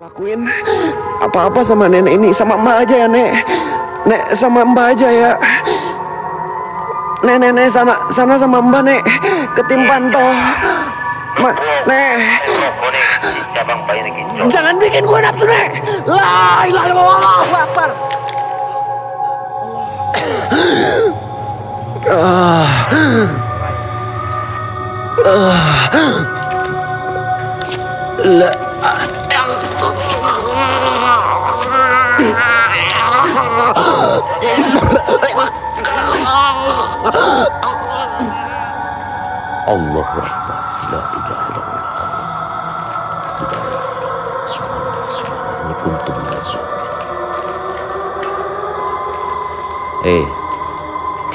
Lakuin apa-apa sama nenek ini, sama mbak aja ya nek. Nek sama mbak aja ya. Nenek sana sama mbak nek. Ketimpan toh. Nek. Jangan bikin gue nafsu nek. La ilaha illallah Akbar. Allahu Akbar. La ilaha illallah.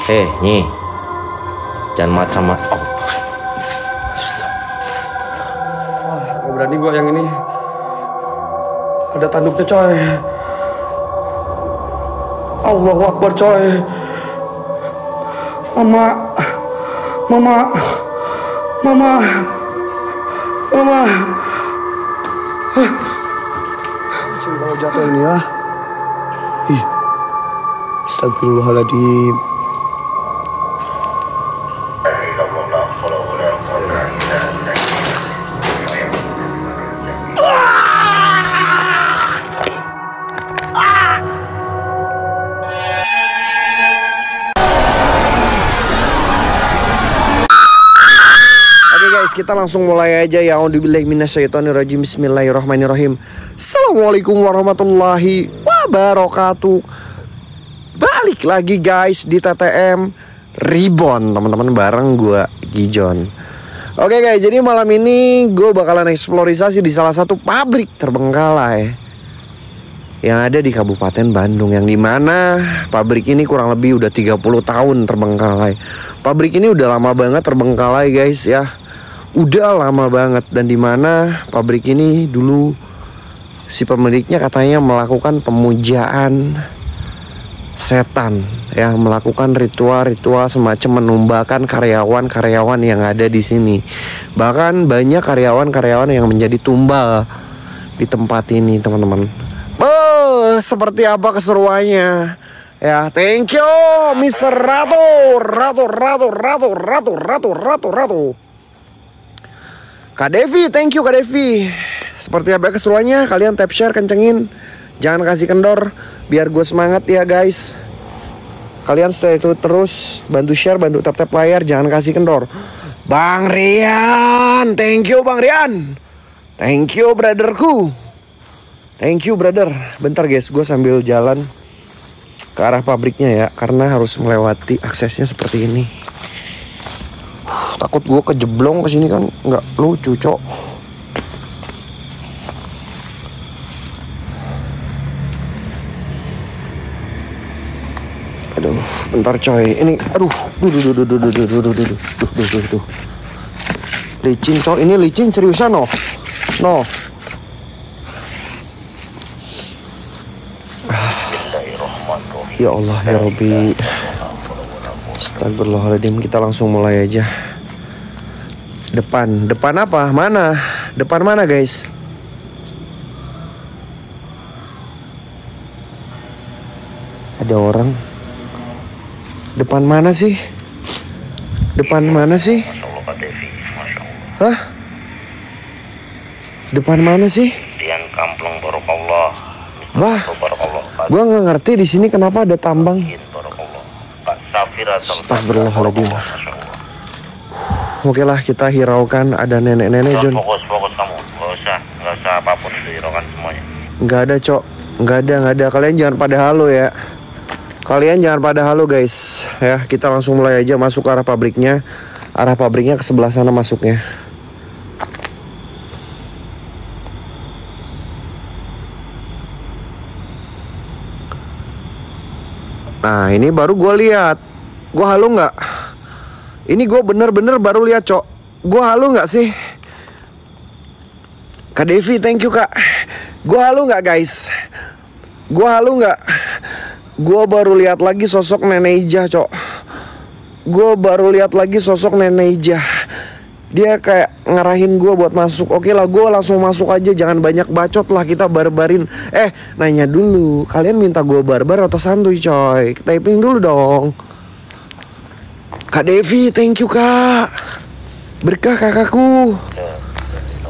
Eh, Nyi. Jangan macam-macam. Oh. Wah, gak berani gua yang ini. Ada tanduknya, coy. Allahu Akbar, coy. Mama. Cuma kalau jatuh ini ya. Ih. Astagfirullahaladzim. Kita langsung mulai aja ya. A'udzubillahi minasyaitonirrajim. Bismillahirrahmanirrahim. Assalamualaikum warahmatullahi wabarakatuh. Balik lagi guys di TTM Reborn, teman-teman, bareng gue Gijon. Oke guys, jadi malam ini gue bakalan eksplorisasi di salah satu pabrik terbengkalai yang ada di Kabupaten Bandung, yang dimana pabrik ini kurang lebih udah 30 tahun terbengkalai. Pabrik ini udah lama banget terbengkalai guys ya. Udah lama banget, dan dimana pabrik ini dulu si pemiliknya katanya melakukan pemujaan setan ya, melakukan ritual-ritual semacam menumbakan karyawan-karyawan yang ada di sini. Bahkan banyak karyawan-karyawan yang menjadi tumbal di tempat ini, teman-teman. Seperti apa keseruannya? Ya, thank you Mr. Rato. Kak Devi, thank you Kak Devi. Seperti apa keseruannya? Kalian tap share, kencengin. Jangan kasih kendor, biar gue semangat ya guys. Kalian stay itu terus, bantu share, bantu tap layar, jangan kasih kendor. Bang Rian, thank you Bang Rian. Thank you brotherku. Thank you brother. Bentar guys, gue sambil jalan ke arah pabriknya ya, karena harus melewati aksesnya seperti ini. Takut gue kejeblong ke sini kan nggak lucu, cok. Aduh, bentar coy. Ini aduh. Licin, coy. Ini licin seriusan, no. Ya Allah, ya Rabbi. Astagfirullahaladzim, kita langsung mulai aja. Depan apa? Mana? Depan mana, guys? Ada orang. Depan mana sih? Hah? Depan mana sih? Tiang kamplong barokallah. Wah. Gua nggak ngerti di sini kenapa ada tambang. Astagfirullahaladzim. Oke lah, kita hiraukan. Ada nenek-nenek, Jon. Fokus kamu, nggak usah apapun itu, hiraukan semuanya. Nggak ada, cok, nggak ada. Kalian jangan pada halo ya. Guys. Ya, kita langsung mulai aja masuk ke arah pabriknya. Arah pabriknya ke sebelah sana masuknya. Nah, ini baru gue lihat. Gue halo nggak? Ini gue bener-bener baru lihat, cok. Gue halo nggak sih? Kak Devi, thank you kak. Gue halo nggak guys? Gue baru lihat lagi sosok nenek Ijah, cok. dia kayak ngarahin gue buat masuk. Oke lah, gue langsung masuk aja, jangan banyak bacot lah, kita barbarin. Nanya dulu, kalian minta gue barbar atau santuy coy? Typing dulu dong. Kak Devi, thank you kak. Berkah kakakku.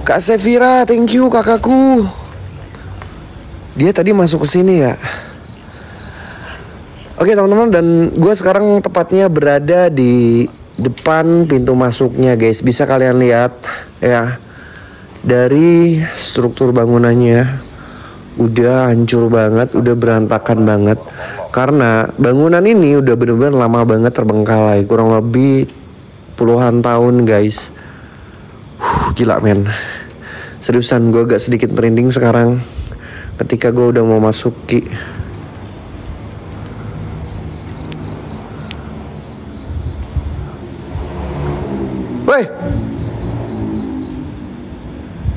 Kak Sevira, thank you kakakku. Dia tadi masuk ke sini ya. Oke teman-teman, dan gue sekarang tepatnya berada di depan pintu masuknya guys, bisa kalian lihat ya, dari struktur bangunannya udah hancur banget, udah berantakan banget, karena bangunan ini udah bener-bener lama banget terbengkalai, kurang lebih puluhan tahun guys. Gila men, seriusan gue agak sedikit merinding sekarang ketika gue udah mau masuk ki.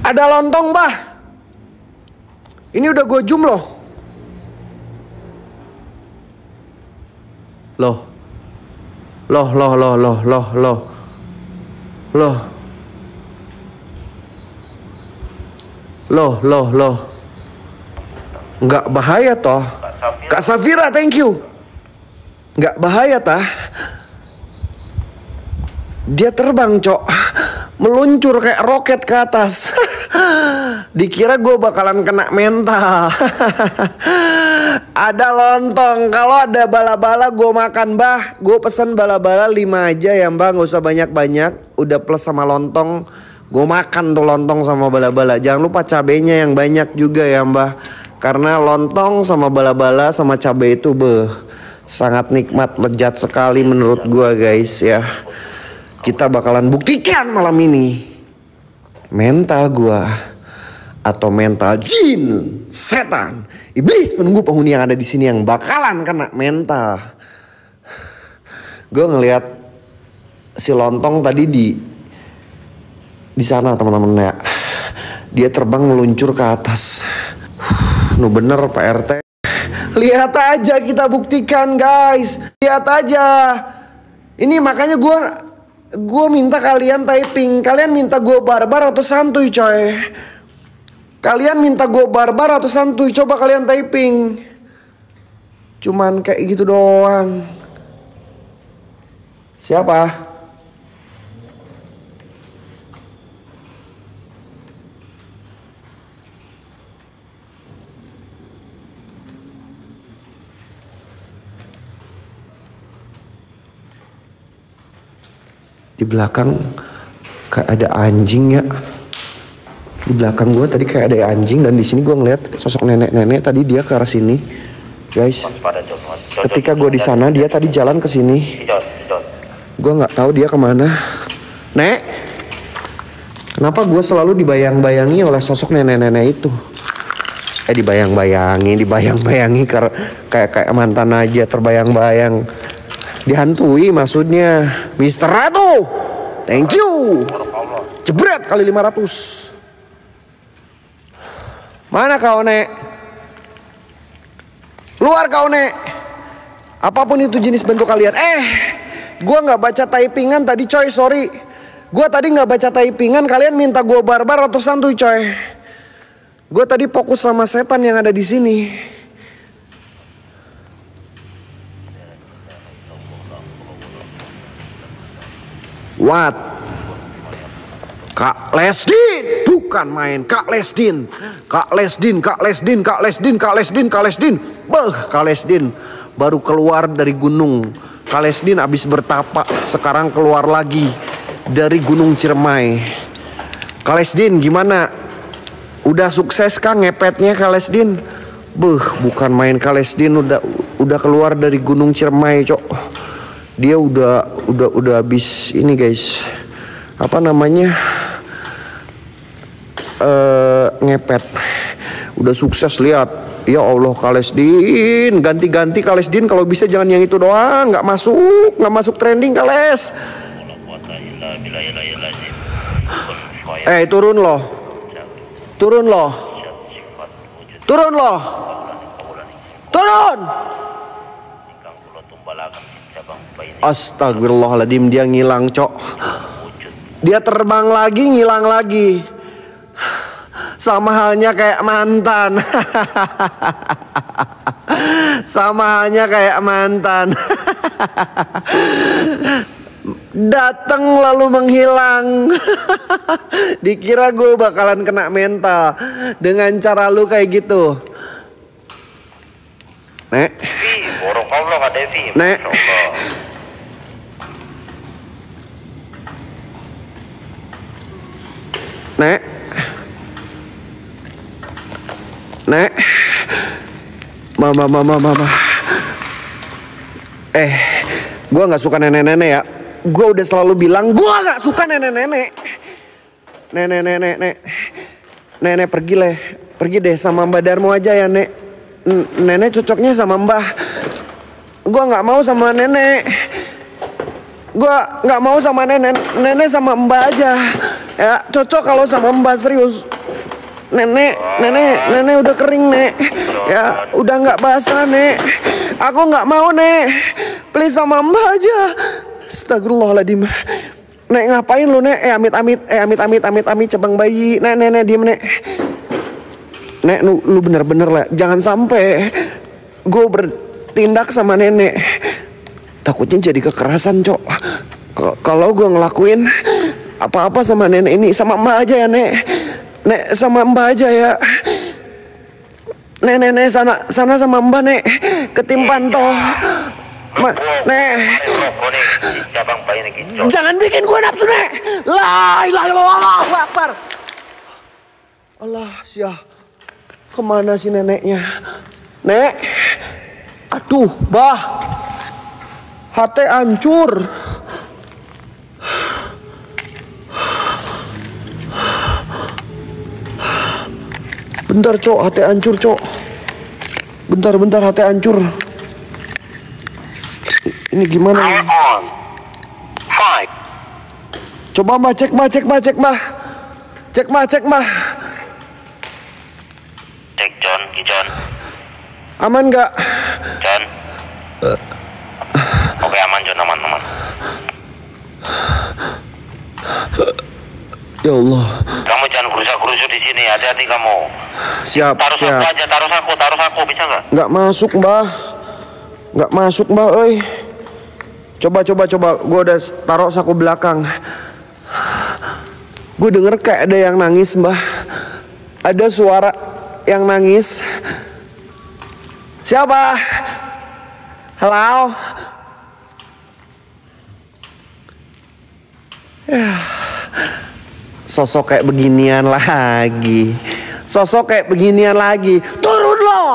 Ada lontong, Pak. Ini udah gue jum loh. Loh. Nggak bahaya toh. Kak Safira, thank you. Nggak bahaya tah. Dia terbang, cok. Meluncur kayak roket ke atas. Dikira gue bakalan kena mental. Ada lontong. Kalau ada bala-bala gue makan, bah. Gue pesen bala-bala 5 aja ya mbak, gak usah banyak-banyak. Udah plus sama lontong. Gue makan tuh lontong sama bala-bala. Jangan lupa cabenya yang banyak juga ya mbak, karena lontong sama bala-bala sama cabe itu sangat nikmat, lezat sekali menurut gue guys ya. Kita bakalan buktikan malam ini mental gua atau mental jin, setan, iblis, penunggu penghuni yang ada di sini yang bakalan kena mental. Gua ngelihat si lontong tadi di sana teman-teman ya. Dia terbang meluncur ke atas. Nu bener Pak RT. Lihat aja, kita buktikan guys. Lihat aja. Ini makanya Gue minta kalian typing. Kalian minta gue barbar atau santuy coy? Kalian minta gue barbar atau santuy? Coba kalian typing. Cuman kayak gitu doang. Siapa? Di belakang kayak ada anjing ya. Di belakang gue tadi kayak ada anjing, dan di sini gue ngeliat sosok nenek-nenek tadi, dia ke arah sini, guys. Ketika gue di sana, dia tadi jalan ke sini. Gue nggak tahu dia kemana. Nek, kenapa gue selalu dibayang-bayangi oleh sosok nenek-nenek itu? Dibayang-bayangi kayak mantan aja terbayang-bayang. Dihantui maksudnya. Mister Ratu, thank you. Jebret kali 500. Mana kau nek? Luar kau nek. Apapun itu jenis bentuk kalian. Gua nggak baca typingan tadi coy, sorry. Gua tadi nggak baca typingan. Kalian minta gua barbar atau santuy coy? Gua tadi fokus sama setan yang ada di sini. What? Kak Lesdin, bukan main. Kak Lesdin. Kak Lesdin baru keluar dari gunung. Kak Lesdin abis bertapak, sekarang keluar lagi dari Gunung Ciremai. Kak Lesdin gimana? Udah sukses kah ngepetnya Kak Lesdin? Bukan main. Kak Lesdin udah keluar dari Gunung Ciremai, cok. Dia udah habis ini guys, apa namanya, ngepet, udah sukses. Lihat ya Allah, Kak Lesdin ganti-ganti. Kak Lesdin kalau bisa jangan yang itu doang, nggak masuk trending Kak Les. Turun loh. Astagfirullahaladzim, dia ngilang cok. Dia terbang lagi, ngilang lagi. Sama halnya kayak mantan. Sama halnya kayak mantan. Datang lalu menghilang. Dikira gue bakalan kena mental dengan cara lu kayak gitu. Nek, Nek, Nek, Nek, mama, mama, mama. Gue nggak suka nenek-nenek ya. Gue udah selalu bilang gue nggak suka nenek-nenek. Nenek-nenek, Nek. Nenek pergi leh. Pergi deh sama Mbah Darmo aja ya, Nek. Nenek cocoknya sama Mbah. Gue nggak mau sama nenek. Gue nggak mau sama nenek. Nenek sama Mbah aja. Ya, cocok kalau sama Mbah, serius. Nenek udah kering, Nek. Ya, udah nggak basah, Nek. Aku nggak mau, Nek. Please sama Mbah aja. Astagfirullahaladzim. Nek, ngapain lu, Nek? Amit-amit cabang bayi. Nek, diem, Nek. Nek, lu bener-bener lah. Jangan sampai gue bertindak sama nenek. Takutnya jadi kekerasan, Cok. Kalau gue ngelakuin apa-apa sama nenek ini. Sama Mbak aja ya, Nek. Nek, sama Mbak aja ya. Nek, sana sama Mbak, Nek. Ketimpan toh. Nek, jangan bikin gue nafsu, Nek. La ilaha illallah, Akbar. Allah, siah. Kemana sih neneknya? Nek. Aduh, Bah. Hati hancur. Bentar, Cok, hati hancur, Cok. Bentar, hati hancur. Ini gimana? Coba Mbah, cek Mbah. Cek Gijon. Aman nggak? Gijon. Oke, aman Gijon, aman. Ya Allah. Kamu jangan gerusa-gerusu di sini, hati-hati kamu. Siap. Taruh aku aja, taruh aku, bisa nggak? Nggak masuk, Mbah. Oi. Coba, gue udah taruh saku belakang. Gue denger kayak ada yang nangis, Mbah. Ada suara yang nangis. Siapa? Halo? Sosok kayak beginian lagi. Turun lo!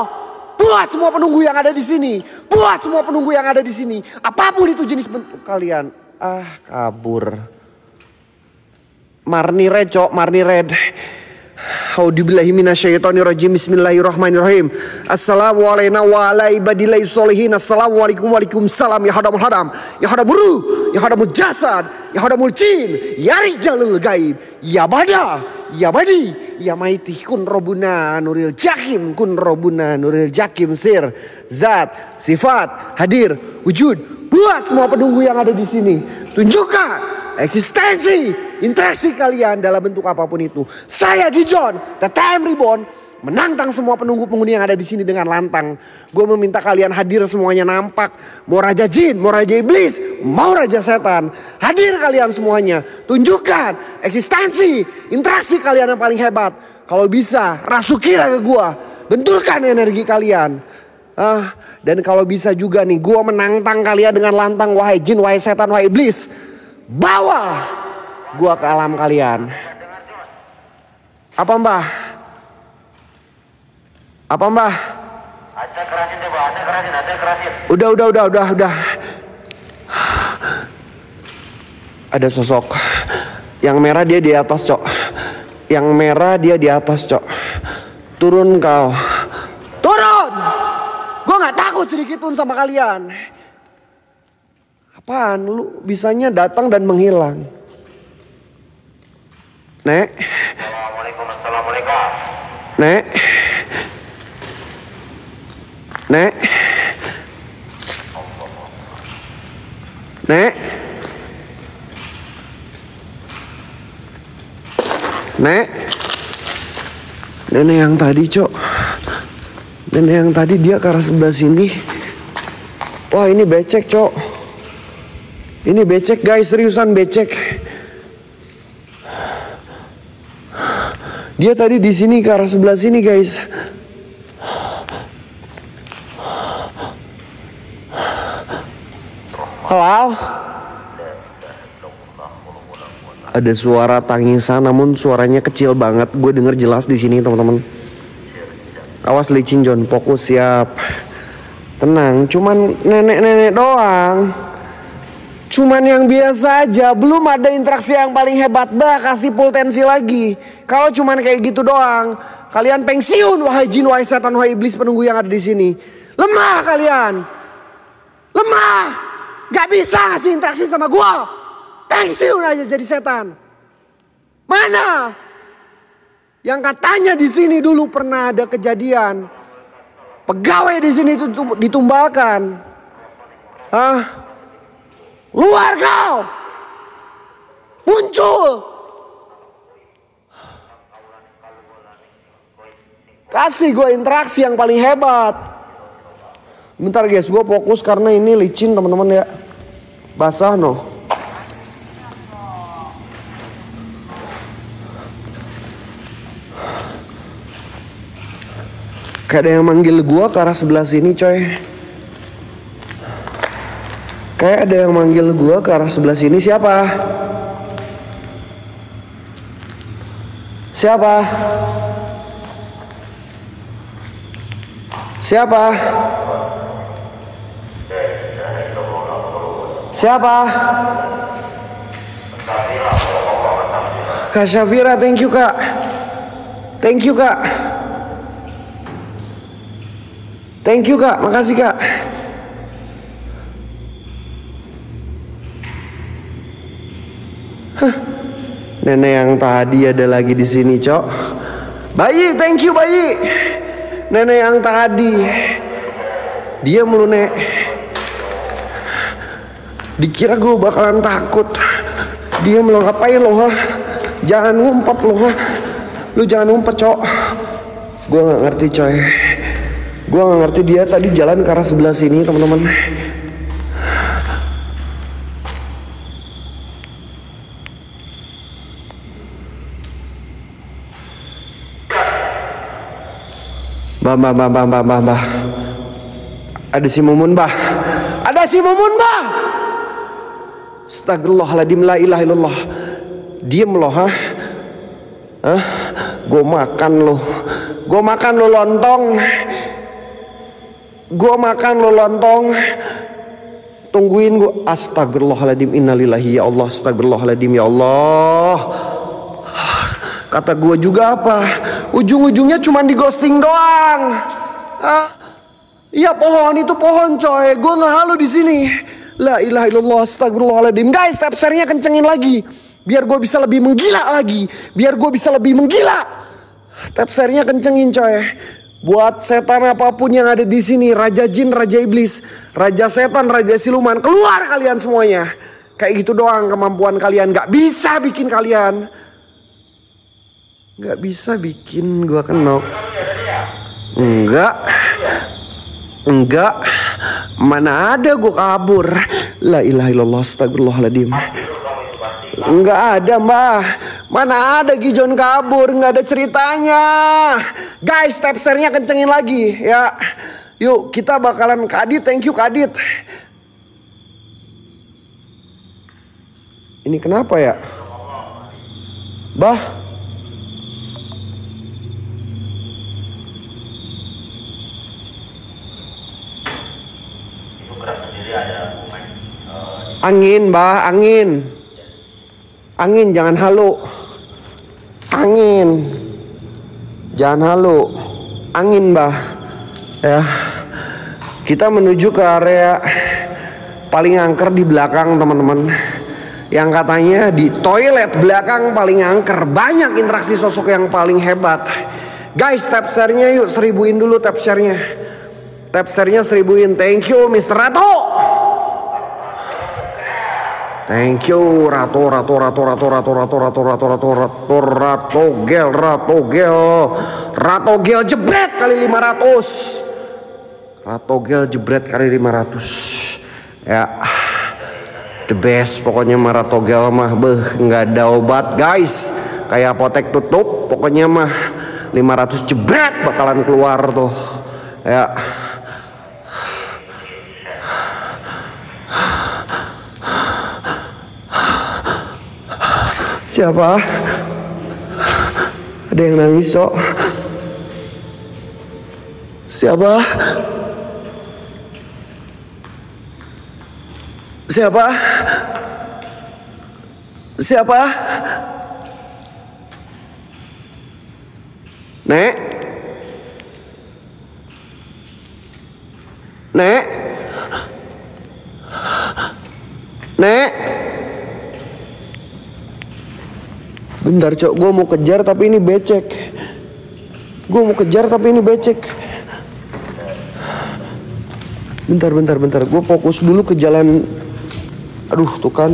Buat semua penunggu yang ada di sini. Apapun itu jenis bentuk kalian. Ah, kabur. Marni red, Cok. Haudibillahi minasyaitonirrajim. Bismillahirrahmanirrahim. Assalamualaikum warahmatullahi wabarakatuh. Assalamualaikum salam ya hadamul hadam, ya hadamul ruh, ya hadamul jasad, ya hadamul jin, ya rijalul gaib, ya bada, ya badi, ya maitih kun robuna nuril jakim, sir, zat, sifat, hadir, wujud. Buat semua penunggu yang ada di sini. Tunjukkan eksistensi, interaksi kalian dalam bentuk apapun itu. Saya Gijon, TTM Reborn, menantang semua penunggu-penghuni yang ada di sini dengan lantang. Gue meminta kalian hadir semuanya nampak. Mau raja jin, mau raja iblis, mau raja setan. Hadir kalian semuanya. Tunjukkan eksistensi, interaksi kalian yang paling hebat. Kalau bisa, rasukira ke gue. Benturkan energi kalian. Dan kalau bisa juga nih, gue menantang kalian dengan lantang. Wahai jin, wahai setan, wahai iblis. Bawa gua ke alam kalian. Apa Mbah? Ada kerasin. Udah. Ada sosok. Yang merah dia di atas, Cok. Turun kau. Turun! Gua nggak takut sedikit pun sama kalian. Apaan lu bisanya datang dan menghilang? Nek. Assalamualaikum. Nek. Nek, nenek yang tadi, Cok. Nenek yang tadi dia ke arah sebelah sini. Wah, ini becek, Cok. Ini becek, guys. Seriusan becek. Dia tadi di sini ke arah sebelah sini, guys. Helal. Ada suara tangisan, namun suaranya kecil banget. Gue denger jelas di sini, teman-teman. Awas licin, John. Fokus, siap. Tenang, cuman nenek-nenek doang. Cuman yang biasa aja. Belum ada interaksi yang paling hebat. Bah, kasih pultensi lagi. Kalau cuman kayak gitu doang, kalian pensiun, wahai jin, wahai setan, wahai iblis penunggu yang ada di sini. Lemah kalian. Lemah. Gak bisa ngasih interaksi sama gua. Pensiun aja jadi setan. Mana? Yang katanya di sini dulu pernah ada kejadian. Pegawai di sini itu ditumbalkan. Hah? Luar kau. Muncul. Kasih gue interaksi yang paling hebat. Bentar guys, gue fokus karena ini licin teman-teman ya. Basah noh. Kayak ada yang manggil gue ke arah sebelah sini coy. Kayak ada yang manggil gue ke arah sebelah sini. Siapa? Siapa? Siapa? Siapa? Kak Syafira, thank you kak. Thank you kak. Thank you kak, makasih kak. Hah. Nenek yang tadi ada lagi di sini, Cok. Bayi, thank you bayi. Nenek yang tadi dia mulu nek. Dikira gue bakalan takut. Dia mulu ngapain lo ha? Jangan ngumpet lo ha. Lu jangan ngumpet Cok. Gue gak ngerti coy. Gue gak ngerti dia tadi jalan ke arah sebelah sini teman-teman. Mbah. Ada si Mumun, Mbah. Ada si Mumun, Mbah. Astagfirullahaladzim, la ilaha illallah. Diem lo, ha? Hah? Gue makan lo. Gue makan lo lontong. Gue makan lo lontong. Tungguin gue. Astagfirullahaladzim, innalillahi ya Allah. Astagfirullahaladzim ya Allah. Kata gue juga apa? Ujung-ujungnya cuma di ghosting doang. Iya pohon itu pohon coy. Gue ngehalu di sini. La ilaha illallah astagfirullahaladzim. Guys, tap share-nya kencengin lagi. Biar gue bisa lebih menggila lagi. Biar gue bisa lebih menggila. Tap share-nya kencengin coy. Buat setan apapun yang ada di sini, raja jin, raja iblis, raja setan, raja siluman, keluar kalian semuanya. Kayak gitu doang kemampuan kalian. Gak bisa bikin kalian. Gak bisa bikin gua kenok. Enggak. Mana ada gua kabur. La ilaha illallah astagfirullahaladzim. Enggak ada mbah. Mana ada Gijon kabur. Enggak ada ceritanya. Guys, tap share-nya kencengin lagi ya. Yuk kita bakalan kadit. Thank you kadit. Ini kenapa ya bah? Angin, bah, angin. Angin, jangan halu. Angin. Jangan halu. Angin, bah. Ya. Kita menuju ke area paling angker di belakang, teman-teman. Yang katanya di toilet belakang paling angker. Banyak interaksi sosok yang paling hebat. Guys, tap share-nya yuk. 1000-in dulu tap share-nya. Tap share-nya 1000-in. Thank you, Mr. Rato. Thank you Ratogel jebret kali 500. Ratogel jebret kali 500. Ya. The best pokoknya Ratogel mah nggak ada obat, guys. Kayak apotek tutup, pokoknya mah 500 jebret bakalan keluar tuh. Ya. Siapa? Ada yang nangis, Sok? Siapa? Siapa? Siapa? Nek? Nek? Nek? Bentar, Cok, gue mau kejar tapi ini becek. Bentar, gue fokus dulu ke jalan. Aduh, tuh kan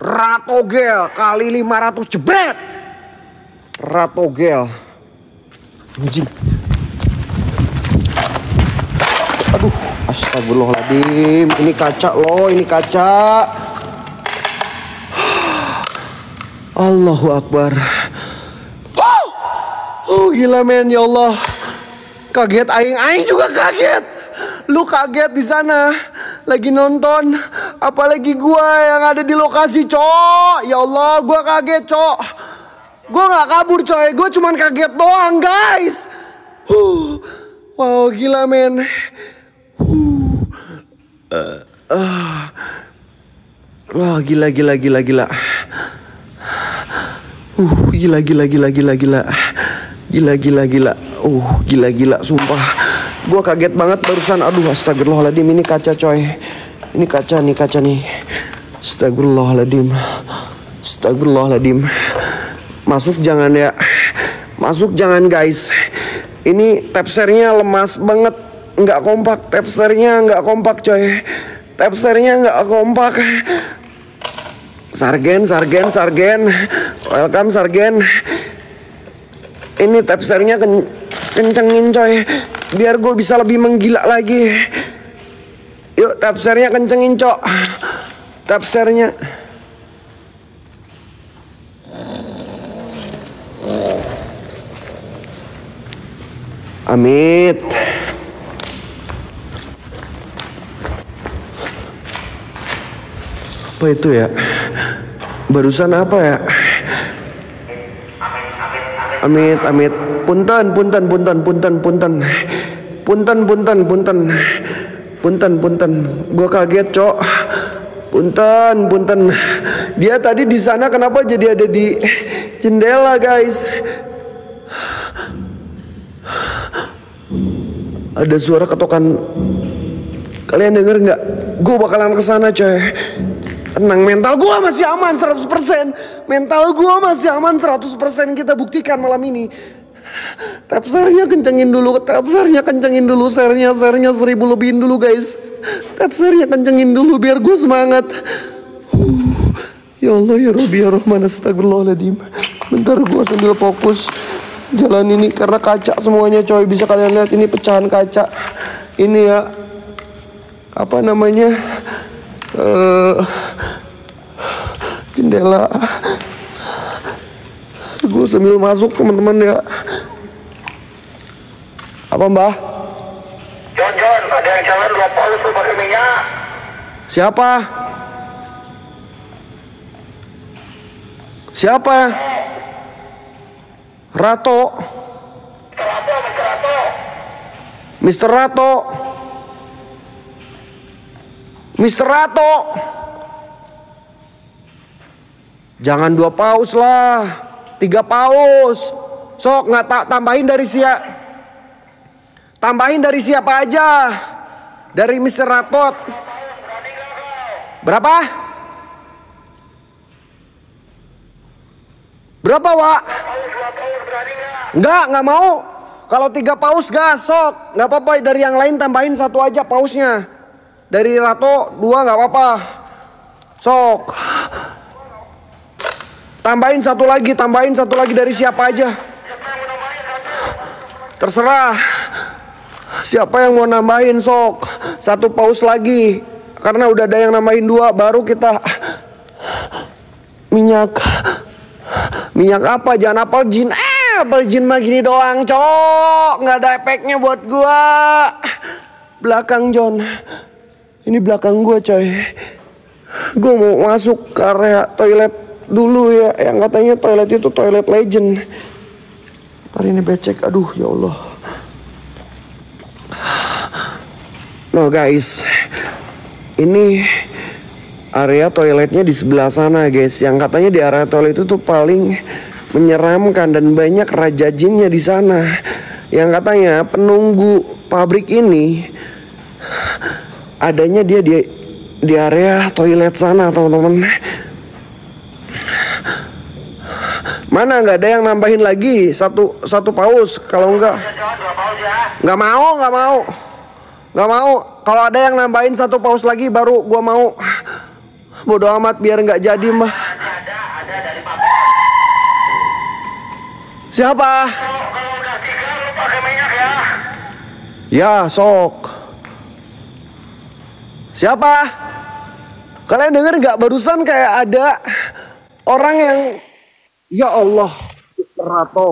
Ratogel, kali 500 jebret. Ratogel anjing. Aduh, astagfirullahaladzim, ini kaca loh, ini kaca. Allahu Akbar. Oh, gila men, ya Allah. Kaget aing, juga kaget. Lu kaget di sana, lagi nonton, apalagi gua yang ada di lokasi, Cok. Ya Allah, gua kaget, Cok. Gua nggak kabur, coy, gua cuman kaget doang, guys. Wow, gila men. Wah, gila, sumpah. Gua kaget banget barusan. Aduh, astagfirullahaladzim, ini kaca, coy. Ini kaca nih, Astagfirullahaladzim. Masuk jangan ya. Masuk jangan, guys. Ini tapsernya lemas banget. Nggak kompak, tapsernya nggak kompak, coy. Sargen, welcome Sargen. Ini tapsernya kencengin, coy, biar gue bisa lebih menggila lagi. Yuk, tapsernya kencengin, Cok. Tapsernya. Amit. Apa itu ya? Barusan apa ya? Amit. Punten. Gue kaget, Cok. Punten. Dia tadi di sana kenapa jadi ada di jendela, guys? Ada suara ketokan. Kalian denger nggak? Gue bakalan kesana, coy. Tenang, mental gua masih aman 100%. Kita buktikan malam ini. Tapsernya kencengin dulu, sernya 1000 lebihin dulu, guys. Tapsernya kencengin dulu biar gue semangat. Ya Allah, ya Rabbi, ya Rahman, astagfirullahaladzim. Bentar, gue sambil fokus jalan ini karena kaca semuanya, coy. Bisa kalian lihat ini pecahan kaca. Ini ya, apa namanya, jendela. Gue sambil masuk, teman-teman ya. Apa, Mbah? John, ada yang jalan 20 pakai minyak. Siapa? Rato. Mister Rato. Jangan 2 paus lah, 3 paus. Sok, nggak tambahin dari siapa? Tambahin dari siapa aja? Dari Mister Ratot. Berapa? Berapa, Wak? Enggak mau. Kalau 3 paus gasok, nggak apa-apa. Dari yang lain tambahin 1 aja pausnya. Dari Rato 2 nggak apa-apa. Sok. Tambahin 1 lagi, tambahin 1 lagi dari siapa aja. Terserah. Siapa yang mau nambahin sok. 1 paus lagi. Karena udah ada yang nambahin 2, baru kita minyak. Minyak apa? Jangan apel jin. Apel jin mah gini doang, cok. Nggak ada efeknya buat gua. Belakang John. Ini belakang gua, coy. Gua mau masuk ke area toilet dulu ya. Yang katanya toilet itu toilet legend. Ntar ini becek. Aduh, ya Allah. Nah, guys. Ini area toiletnya di sebelah sana, guys. Yang katanya di area toilet itu tuh paling menyeramkan dan banyak raja jinnya di sana. Yang katanya penunggu pabrik ini adanya dia di area toilet sana, teman-teman. Mana nggak ada yang nambahin lagi satu paus? Kalau nggak mau. Kalau ada yang nambahin 1 paus lagi baru gua mau. Bodoh amat biar nggak jadi mah. Siapa? Kalau udah 3 lu pakai minyak ya. Ya, sok. Siapa? Kalian denger nggak barusan kayak ada orang yang... Ya Allah, Mr. Rato.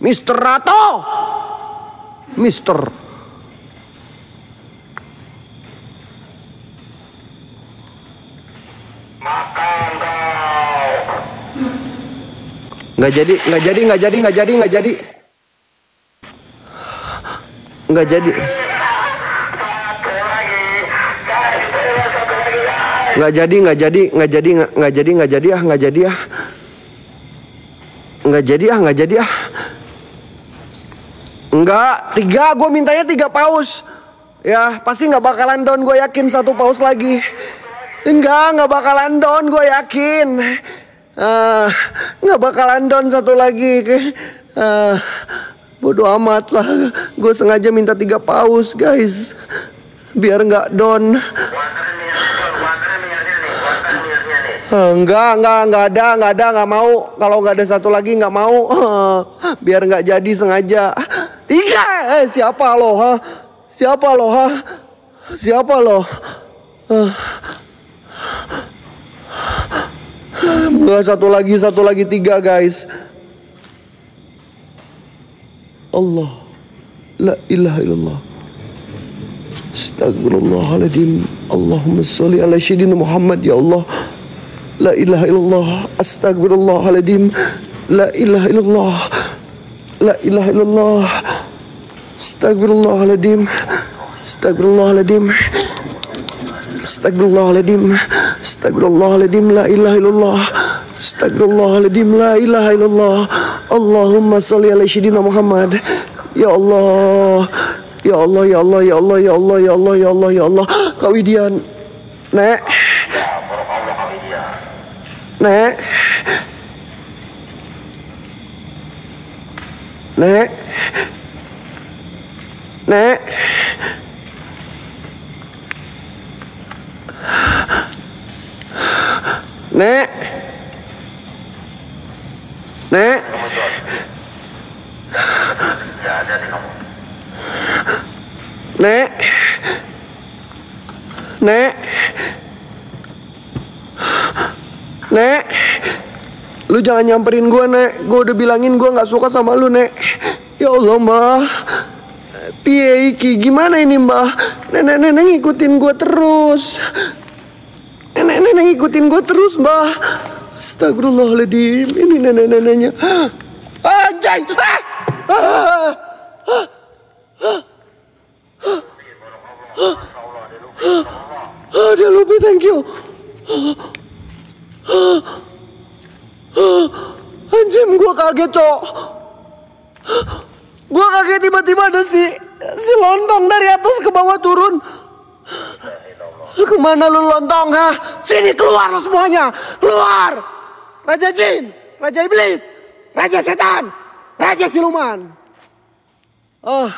Mr. Rato! Mister. Makan dong. Nggak jadi. 3, gue mintanya 3 paus. Ya, pasti nggak bakalan down, gue yakin. 1 paus lagi. Nggak bakalan down, gue yakin. Nggak bakalan down 1 lagi. Bodoh amat lah. Gue sengaja minta 3 paus, guys, biar nggak down. Nggak ada, nggak mau. Kalau nggak ada 1 lagi nggak mau. Biar nggak jadi sengaja. 3. Siapa lo? Ha? Siapa lo? Ha? Siapa lo? Enggak, 1 lagi, 3, guys. Allah, la ilaha illallah. Astagfirullahaladzim. Allahumma sholli ala sayyidina Muhammad, ya Allah. La ilaha illallah. Astagfirullahaladzim. La ilaha illallah. La ilaha illallah. Astagfirullahaladzim. Astagfirullahaladzim. Astagfirullahaladzim. Astagfirullahaladzim. La ilaha illallah. Astagfirullahaladzim. La ilaha illallah. Allahumma sholli ala sayyidina Muhammad. Ya Allah. Ya Allah, ya Allah, ya Allah, ya Allah, ya Allah, ya Allah, ya Allah. Kawidian. Nek. Nek. Nek. Nek. Nek. Nek. Nek. Nek. Nek. Lu jangan nyamperin gua, Nek. Gua udah bilangin gua nggak suka sama lu, Nek. Ya Allah, Mbah. Piye iki? Gimana ini, Mbah? Nenek-nenek ngikutin gua terus. Nenek-nenek ngikutin gue terus, Mbah. Astagfirullahaladzim. Ini nenek-neneknya. Anjay. Dia lupa, thank you. Anjim, gue kaget, cok. Gue kaget tiba-tiba ada si lontong dari atas ke bawah turun. Kemana lu lontong, ha? Sini, keluar lu semuanya. Keluar. Raja jin, raja iblis, raja setan, raja siluman. Oh.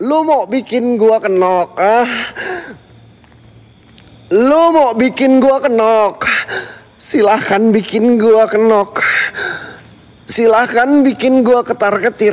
Lu mau bikin gua kenok, ah? Lu mau bikin gua kenok? Silahkan bikin gua kenok. Silahkan bikin gua ketar-ketir.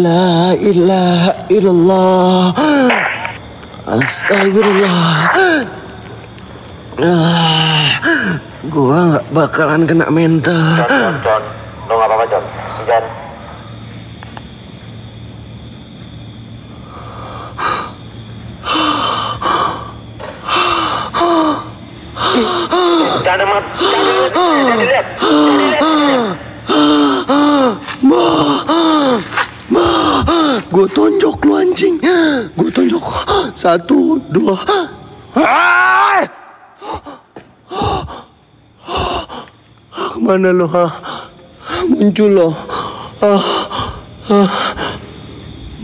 La ilaha illallah. Astagfirullah. Gua nggak bakalan kena mental. John, lo nggak apa-apa John. John. Jangan amat. Jangan dilihat. Gue tonjok lu anjing. Gue tonjok. 1, 2. Kemana lo? Muncul lo.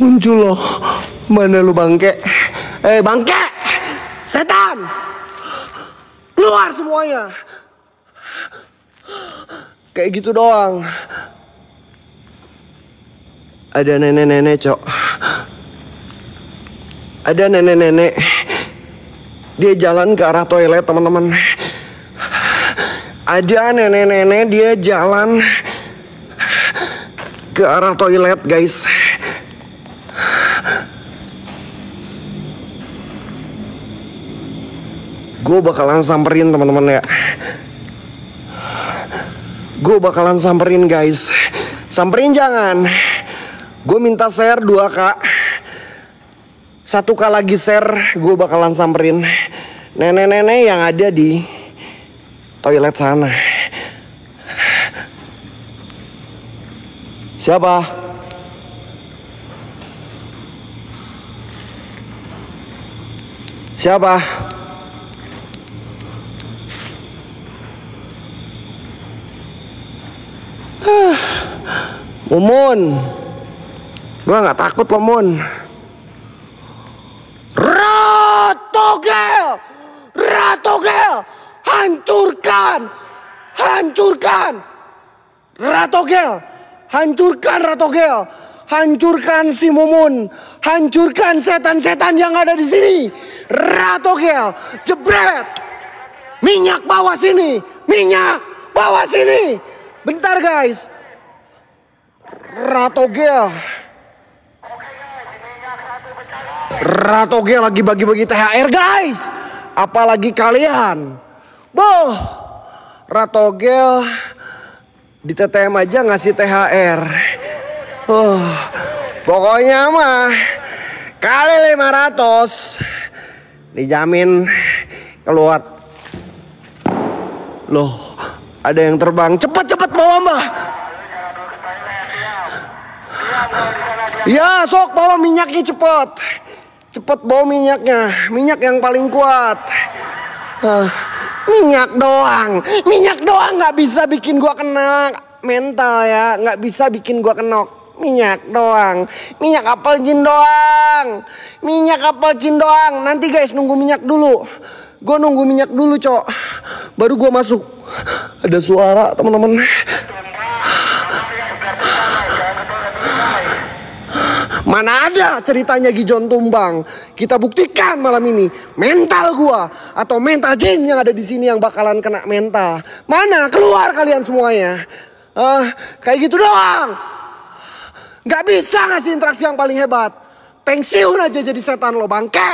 Muncul lo. Mana lo bangke? Eh bangke! Setan! Keluar semuanya! Kayak gitu doang. Ada nenek-nenek, Cok. Ada nenek-nenek. Dia jalan ke arah toilet, teman-teman. Ada nenek-nenek, dia jalan ke arah toilet, guys. Gue bakalan samperin, teman-teman, ya. Gue bakalan samperin, guys. Samperin jangan. Gue minta share 2K. 1K lagi share, gue bakalan samperin nenek-nenek yang ada di toilet sana. Siapa? Siapa? Mumun. Gua nggak takut lo, Mun. Ratogel! Ratogel! Hancurkan! Hancurkan! Ratogel! Hancurkan Ratogel! Hancurkan si Mumun! Hancurkan setan-setan yang ada di sini! Ratogel! Jebret! Minyak bawah sini! Minyak bawah sini! Bentar guys! Ratogel! Ratogel lagi bagi-bagi THR guys. Apalagi kalian. Boh. Ratogel di TTM aja ngasih THR. Pokoknya mah kali 500 dijamin keluar. Loh, ada yang terbang. Cepat-cepat bawa Mbah. Ya, sok bawa minyaknya cepat. Cepet bawa minyaknya, minyak yang paling kuat. Minyak doang nggak bisa bikin gua kena mental ya, nggak bisa bikin gua kenok. Minyak doang, minyak apel jin doang, minyak apel jin doang. Nanti guys nunggu minyak dulu, gua nunggu minyak dulu Cok, baru gua masuk. Ada suara teman-teman. Mana ada ceritanya Gijon tumbang? Kita buktikan malam ini mental gua atau mental jin yang ada di sini yang bakalan kena mental. Mana keluar kalian semuanya? Kayak gitu doang. Gak bisa ngasih interaksi yang paling hebat. Pensiun aja jadi setan lo bangke.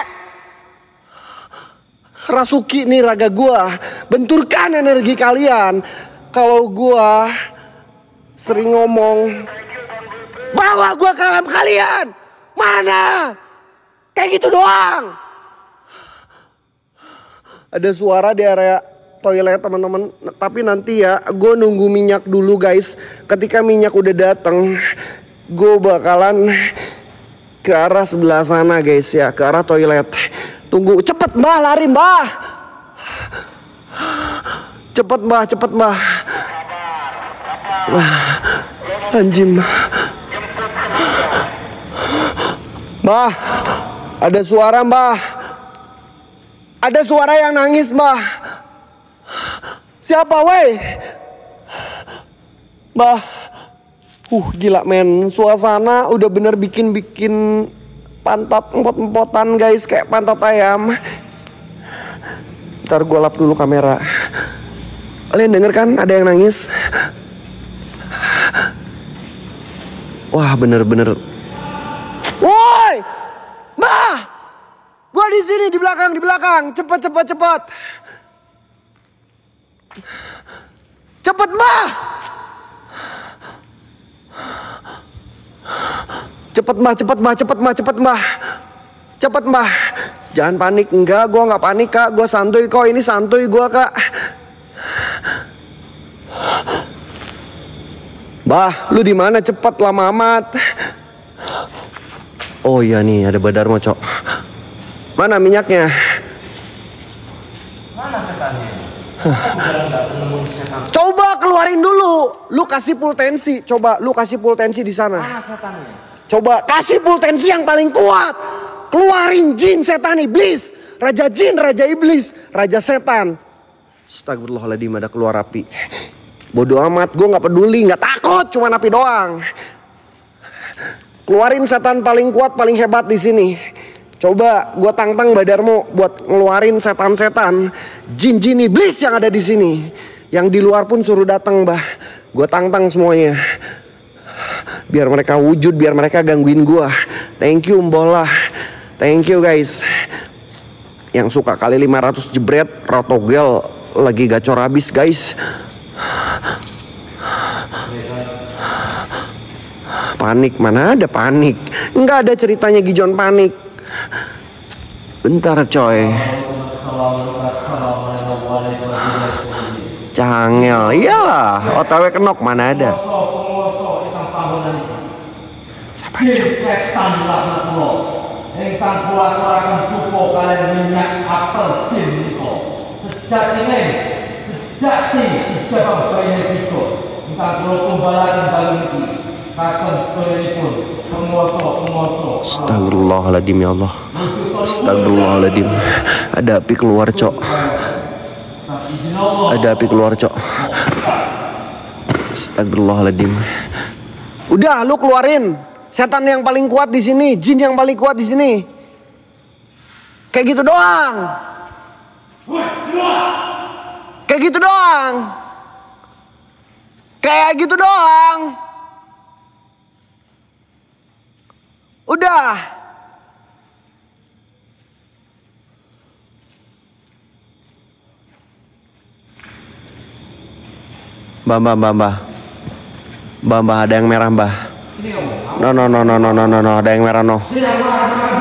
rasuki nih raga gua, benturkan energi kalian. Kalau gua sering ngomong bawa gua ke alam kalian, mana kayak gitu doang. Ada suara di area toilet teman-teman, tapi nanti ya gue nunggu minyak dulu guys. Ketika minyak udah dateng, gue bakalan ke arah sebelah sana guys ya, ke arah toilet. Tunggu, cepet mbah, lari mbah, cepet mbah, cepet mbah. Anjim mbah, ada suara mbah, ada suara yang nangis mbah. Siapa weh? Mbah. Gila men, suasana udah bener bikin pantat empot-empotan guys, kayak pantat ayam. Ntar gue lap dulu kamera. Kalian denger kan ada yang nangis? Wah bener-bener. Woi! Mbah! Gue di sini di belakang, cepet. Cepet mbah, cepet mbah. Jangan panik, enggak, gue nggak panik kak, gue santuy kok, ini santuy gue kak. Mbah, lu di mana? Cepet lama amat. Oh iya nih, ada Mbah Darmo cok. Mana minyaknya? Mana setannya? Coba keluarin dulu, lu kasih pultensi, coba lu kasih pultensi di sana. Coba kasih pultensi yang paling kuat, keluarin jin, setan, iblis, raja jin, raja iblis, raja setan. Astagfirullahaladzim, ada keluar api. Bodoh amat, gue nggak peduli, nggak takut, cuma api doang. Keluarin setan paling kuat, paling hebat di sini. Coba gue tantang Mbah Darmo buat ngeluarin setan-setan, jin-jin iblis yang ada di sini. Yang di luar pun suruh datang, Mbah. Gue tantang semuanya. Biar mereka wujud, biar mereka gangguin gue. Thank you, Mbola. Thank you, guys. Yang suka kali 500 jebret, Ratogel lagi gacor habis, guys. Panik, mana ada panik. Enggak ada ceritanya Gijon panik. Bentar coy, cangel, iyalah, OTW kenok, mana ada. Siapa coy? Astagfirullahaladzim ya Allah. Astagfirullahaladzim. Ada api keluar cok. Astagfirullahaladzim. Udah lu keluarin setan yang paling kuat di sini, jin yang paling kuat di sini. Kayak gitu doang. Udah. Mbak, ada yang merah mbak. No, ada yang merah no.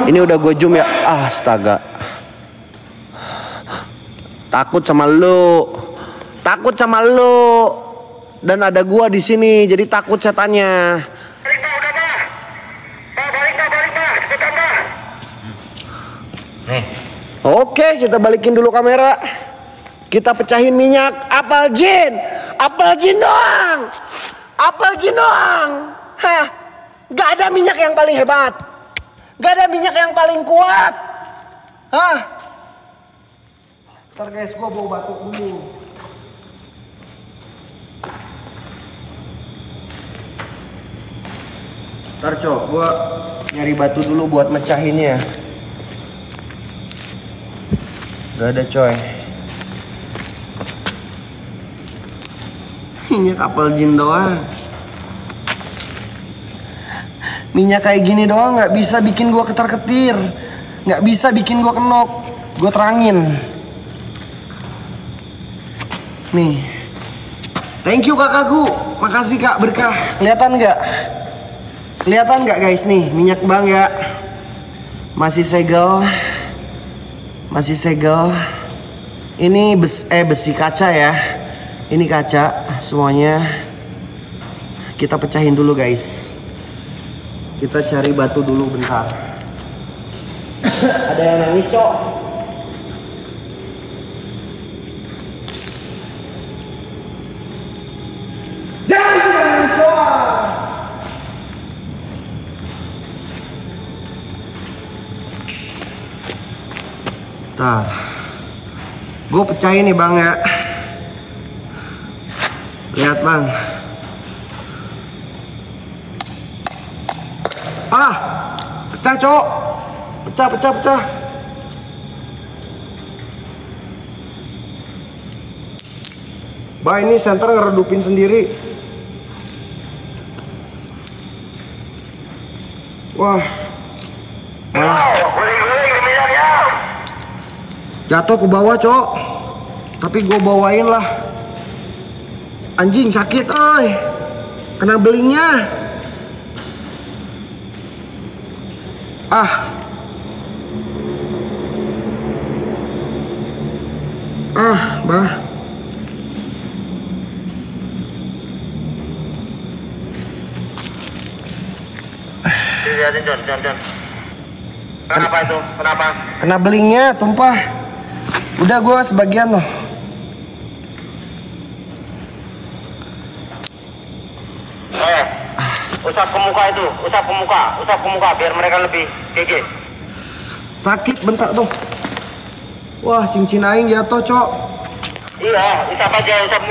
Ini udah gue zoom ya. Astaga. Takut sama lu. Dan ada gua di sini, jadi takut setannya. Oke, kita balikin dulu kamera. Kita pecahin minyak. Apel jin doang. Hah, gak ada minyak yang paling hebat. Gak ada minyak yang paling kuat. Hah. Ntar guys, gue bawa batuk dulu. Ntar cok, gue nyari batu dulu buat mecahinnya. Gak ada coy. Minyak apel jin doang. Minyak kayak gini doang gak bisa bikin gua ketar-ketir. Gak bisa bikin gua kenok. Gua terangin. Nih. Thank you kakakku. Makasih kak berkah. Kelihatan nggak? Kelihatan nggak guys nih minyak bang ya. Masih segel. Masih segel. Ini besi kaca ya. Ini kaca semuanya. Kita pecahin dulu guys. Kita cari batu dulu bentar. Ada yang nangis kok. Nah, gue pecahin nih bang ya. Lihat bang. Ah, pecah cok. Pecah, pecah, pecah. Bang, ini senter ngeredupin sendiri. Wah. Wah. Jatuh ke bawah cok, tapi gue bawain lah. Anjing sakit, oi, kena belingnya. Ah, ah, bah. Lihatin Jon, Jon, Jon. Kenapa itu? Kenapa? Kena belingnya, tumpah. Udah gue sebagian loh. Usap ke muka itu, usap ke muka biar mereka lebih gede. Sakit bentar tuh. Wah cincin aing jatuh cok. Iya usap aja, usap.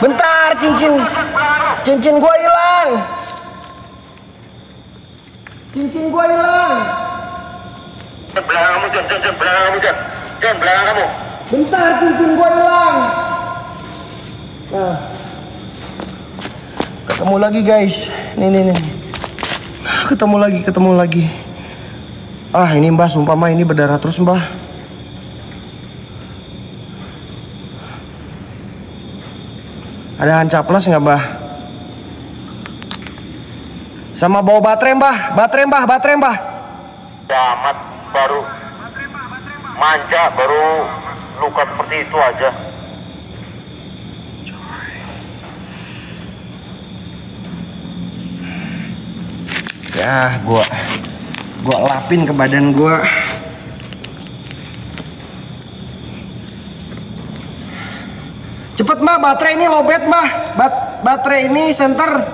Bentar cincin gue hilang. Cincin gue hilang. Belakang kamu Jon, belakang kamu Jon, belakang kamu. Bentar cincin gua hilang. Nah, ketemu lagi guys. Nih. Ketemu lagi. Ah ini mbah, sumpah mah ini berdarah terus mbah. Ada hancaplas nggak mbah? Sama bawa baterai mbah, Damat baru manja baru luka seperti itu aja. Ya, gua lapin ke badan gua. Cepet mah, baterai ini lobet mah. Baterai ini senter.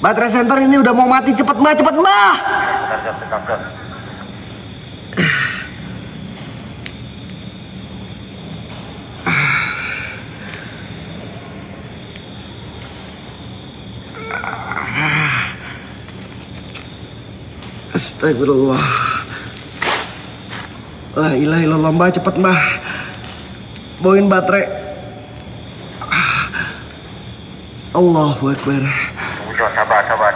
Baterai senter ini udah mau mati, cepet mbak. Bentar. Astagfirullah. La ilaha illallah mbak, cepet mbak. Bawain baterai. Allahu Akbar. Sabar.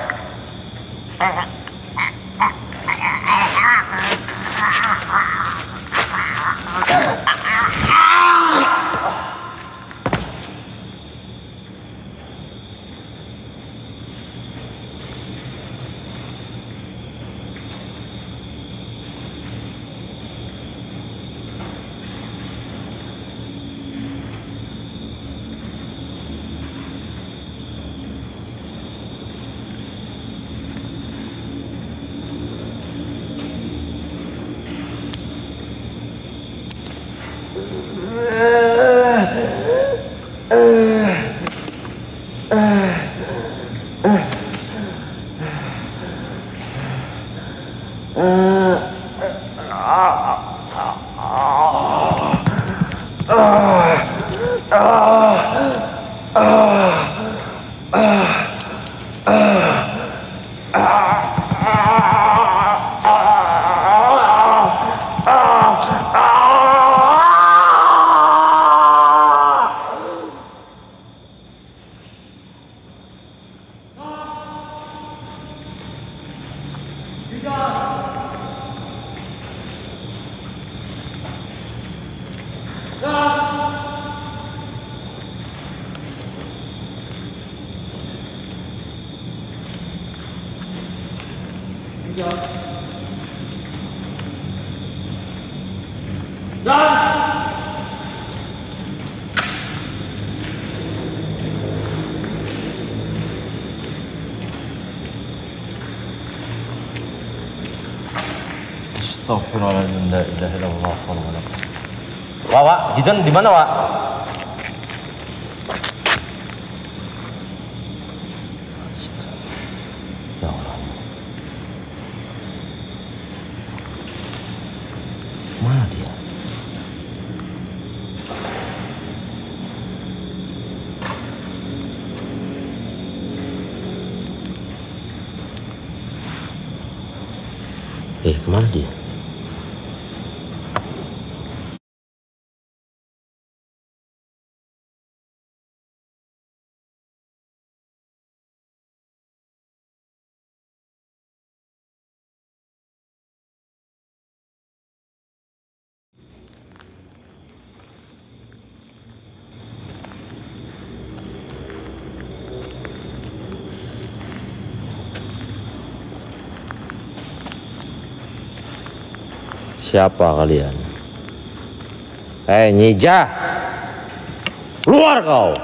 Astagfirullahaladzim, la ilaha illallah. Wah, Wak, Gijon di mana, Wak? Ya Allah. Mana dia? Kemana dia? Siapa kalian? Nyi Ijah, keluar kau!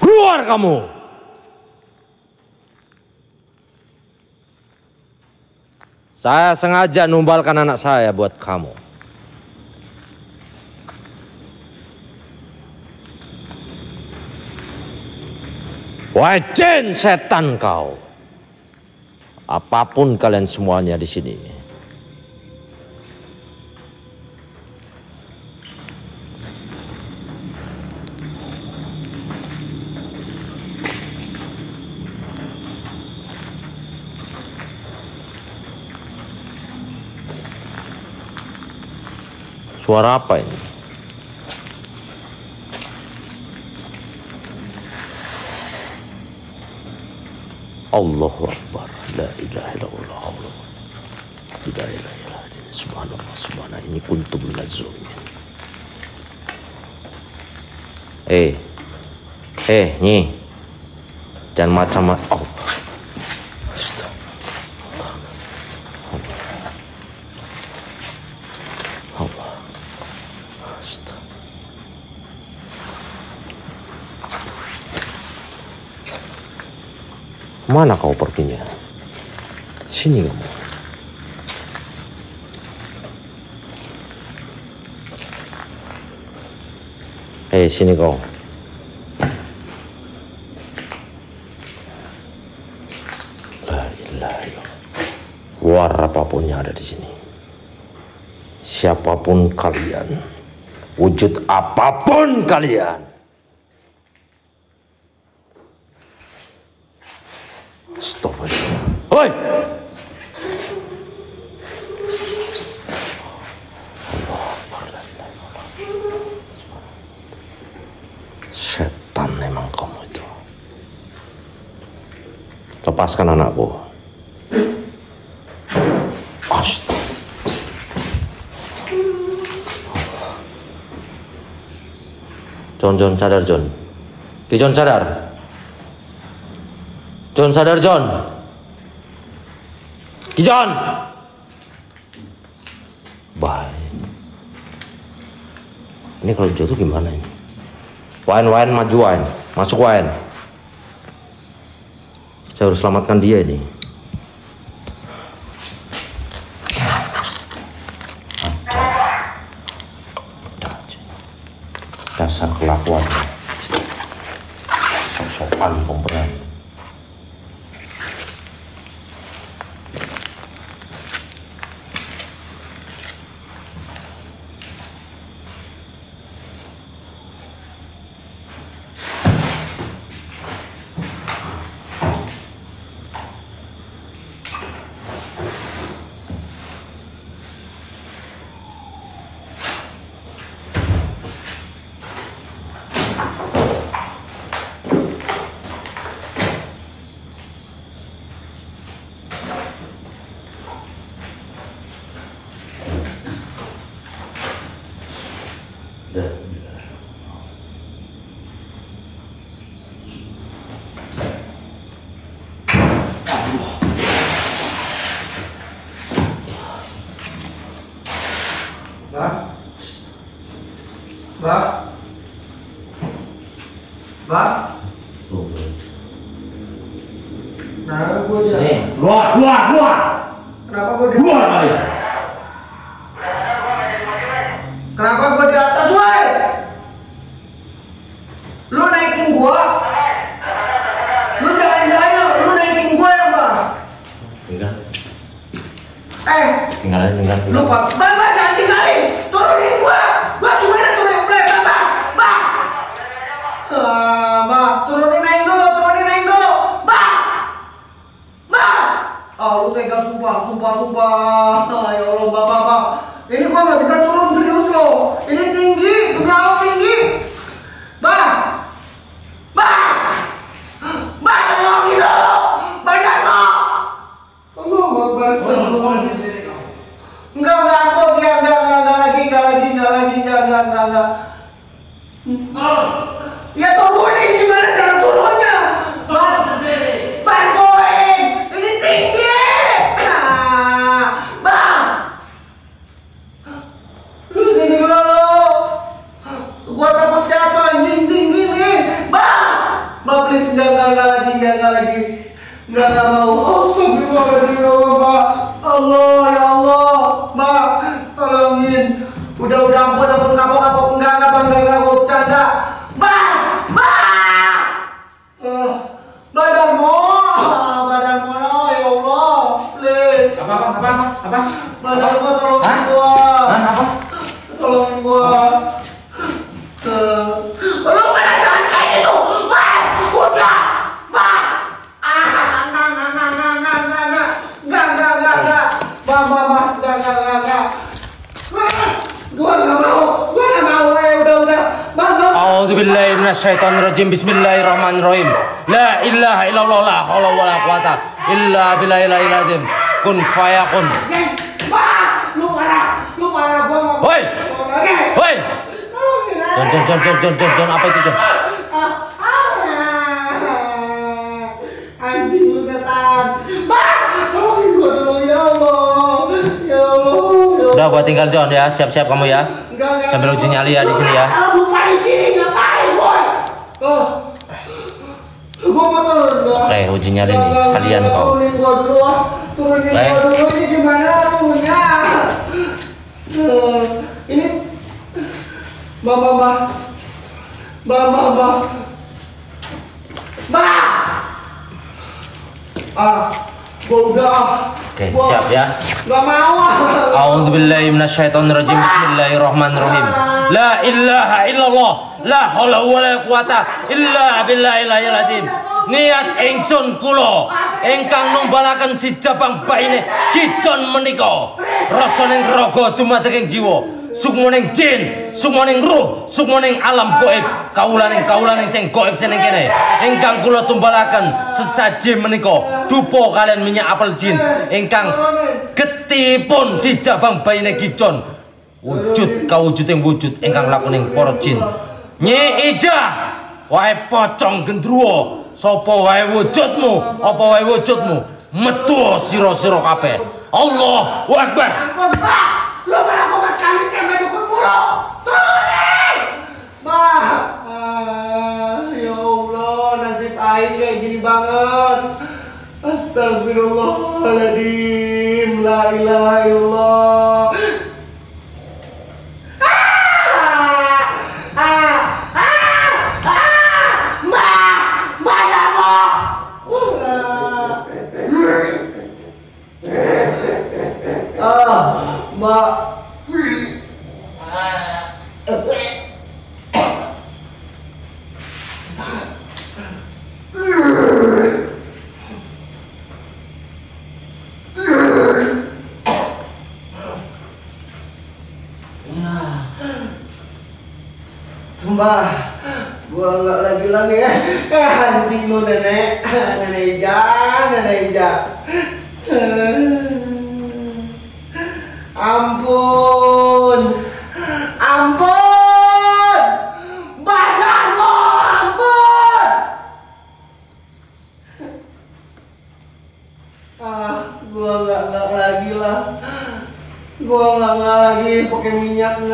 Keluar kamu! Saya sengaja numbalkan anak saya buat kamu. Wajin setan kau. Apapun kalian semuanya di sini. Suara apa ini? Allahu Akbar, la ilaha illallah, la ilaha illallah, subhanallah, subhanallah, ini kuntum lazumnya. Nyi, jangan macam-macam. Oh. Mana kau perginya? Sini kamu. Sini kau. La ilaha illallah. Luar apapun yang ada di sini. Siapapun kalian, wujud apapun kalian. Oi! Setan memang kamu itu. Lepaskan anakku. Astaga. John, sadar John. Gijon sadar. John sadar John. Gijon, baik. Ini kalau jatuh gimana ini? Wain, maju wain, masuk wain. Saya harus selamatkan dia ini. Dasar kelakuan, sopan pemberani. Syaitonirrajim, bismillahirrahmanirrahim. La ilaha illallah, la haula wala quwata illa billahil azim. Kun fayakun. Woi. Woi. Jon, apa itu, Jon? Anjing lu setan. Bah, tolongin gua dulu ya Allah. Ya Allah. Udah gua tinggal, Jon ya. Siap-siap kamu ya. Sambil uji nyali ya di sini ya. Oke, uji nyali nih sekalian kau. Turunin gua dulu ini gimana punya? Ini Mama. Gua udah. Oke, siap ya. Gak mau. A'udzubillahi minasyaitonirrajim. Bismillahirrahmanirrahim. La ilaha illallah, la haula wala quwata illa billahil azim. Niat ingsun kula ingkang numbalaken si Jabang baine Gijon menika. Rasa ning raga dumateng jiwa, sukma ning jin, sukma ning ruh, sukma ning alam gaib, kaulaning sing gaib seneng kene. Ingkang kula tumbalaken sesaji menika dupa kalian minyak apel jin ingkang getipun si Jabang baine Gijon. Wujud kawujud yang wujud ingkang lakuning para jin. Nyi Ijah, wae pocong gendruwo, sapa wae wujudmu, apa wae wujudmu, metu sira-sira kabeh. Allahu Akbar. Lu malah kok kami kene dukun mulu. Turunin. Bah. Ya Allah, nasib aing kayak gini banget. Astagfirullahaladzim. La ilaha illallah. Mbak, gua nggak lagi ya. Anjing lu nenek Ijah. Ampun. Gue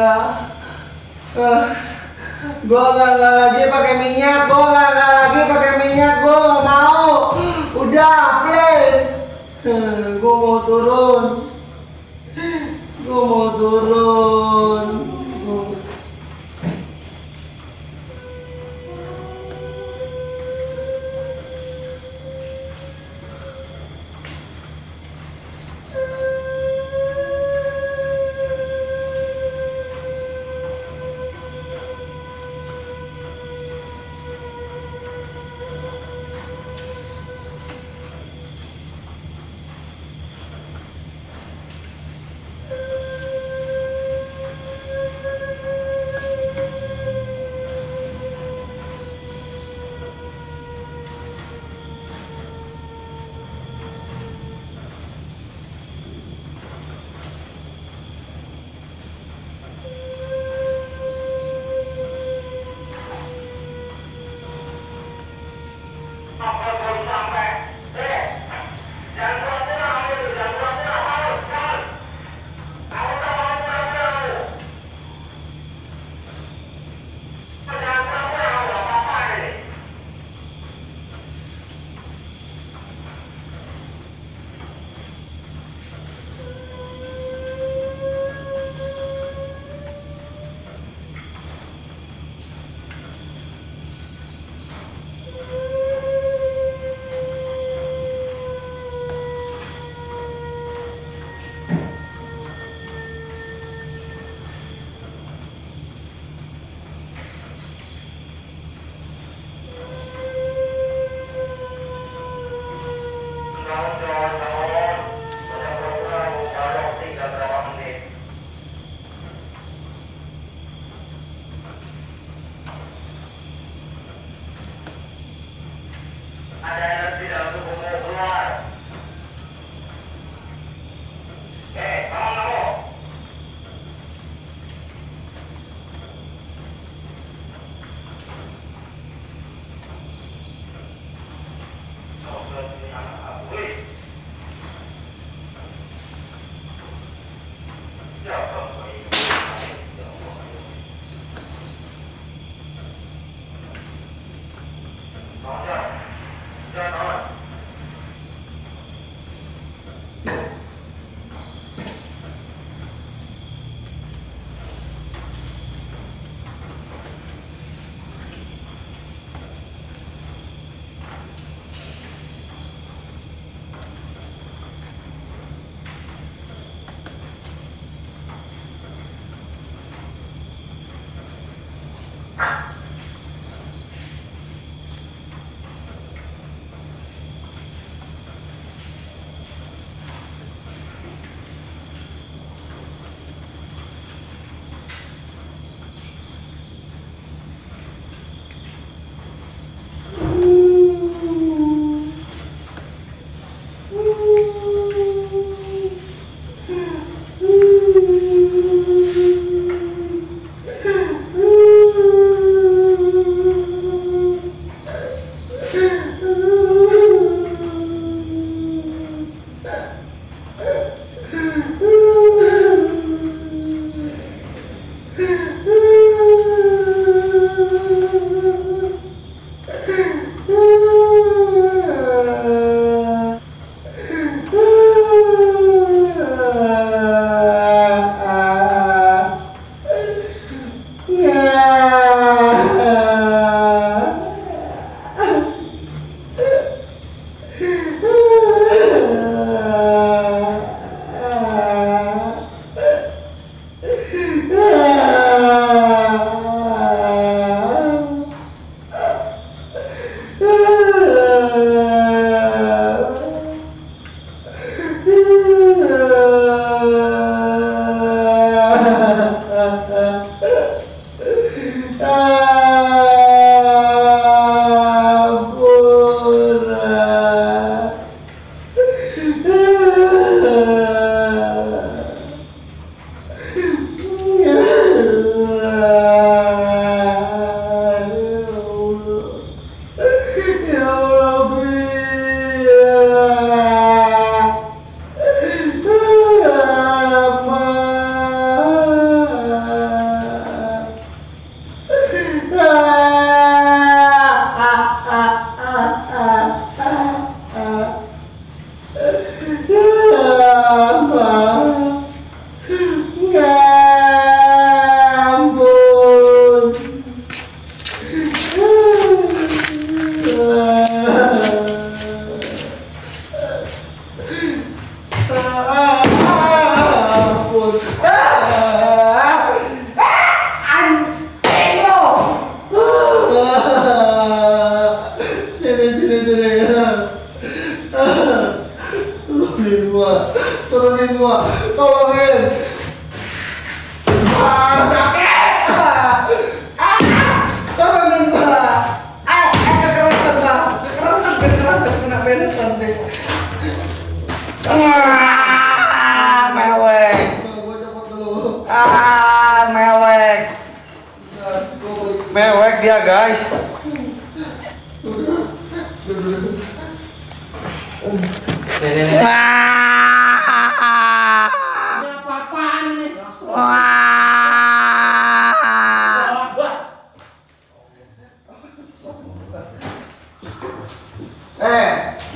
nggak lagi pakai minyak, gue nggak mau, udah please, gue mau turun. temenin gua, tolongin. Sakit. Tolongin gua. Kekerasan kena bener nanti. Mewek. Gua copot dulu. Mewek. Mewek dia guys.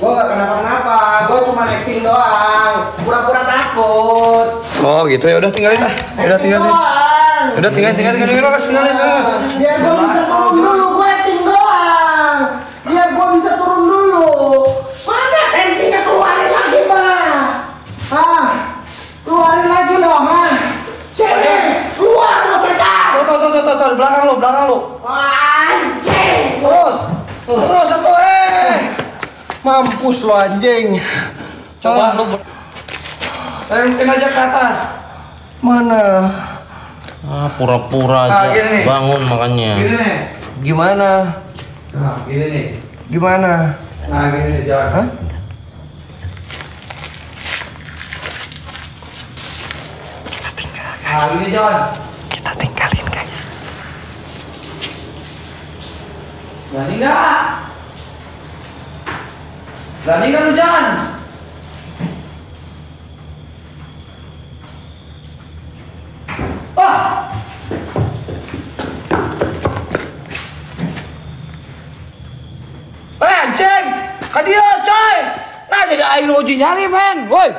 Gua gak kenapa-kenapa, gua cuma acting doang, pura-pura takut. Oh gitu ya, udah tinggalin lah, udah tinggalin. Udah tinggalin lah, tinggalin lah. Biar gua bisa turun dulu, gua acting doang. Biar gua bisa turun dulu. Mana tensinya keluarin lagi, Bang? Hah? Keluarin lagi loh, Han. Sini, keluar lo setan. Tuh, belakang lo. Anjing. Terus satu mampus lo anjing. Coba lo tentuin aja ke atas. Mana? Pura-pura aja gini, bangun makanya. Gini nih. Gimana? Nah, gini nih. Gimana? Nah, gini nih jalan. Hah? Kita tinggalin guys. Berani nggak? Berani kan hujan? Wah! Anjing! Kadia, coy! Nah jadi air uji nyari, men! Woi!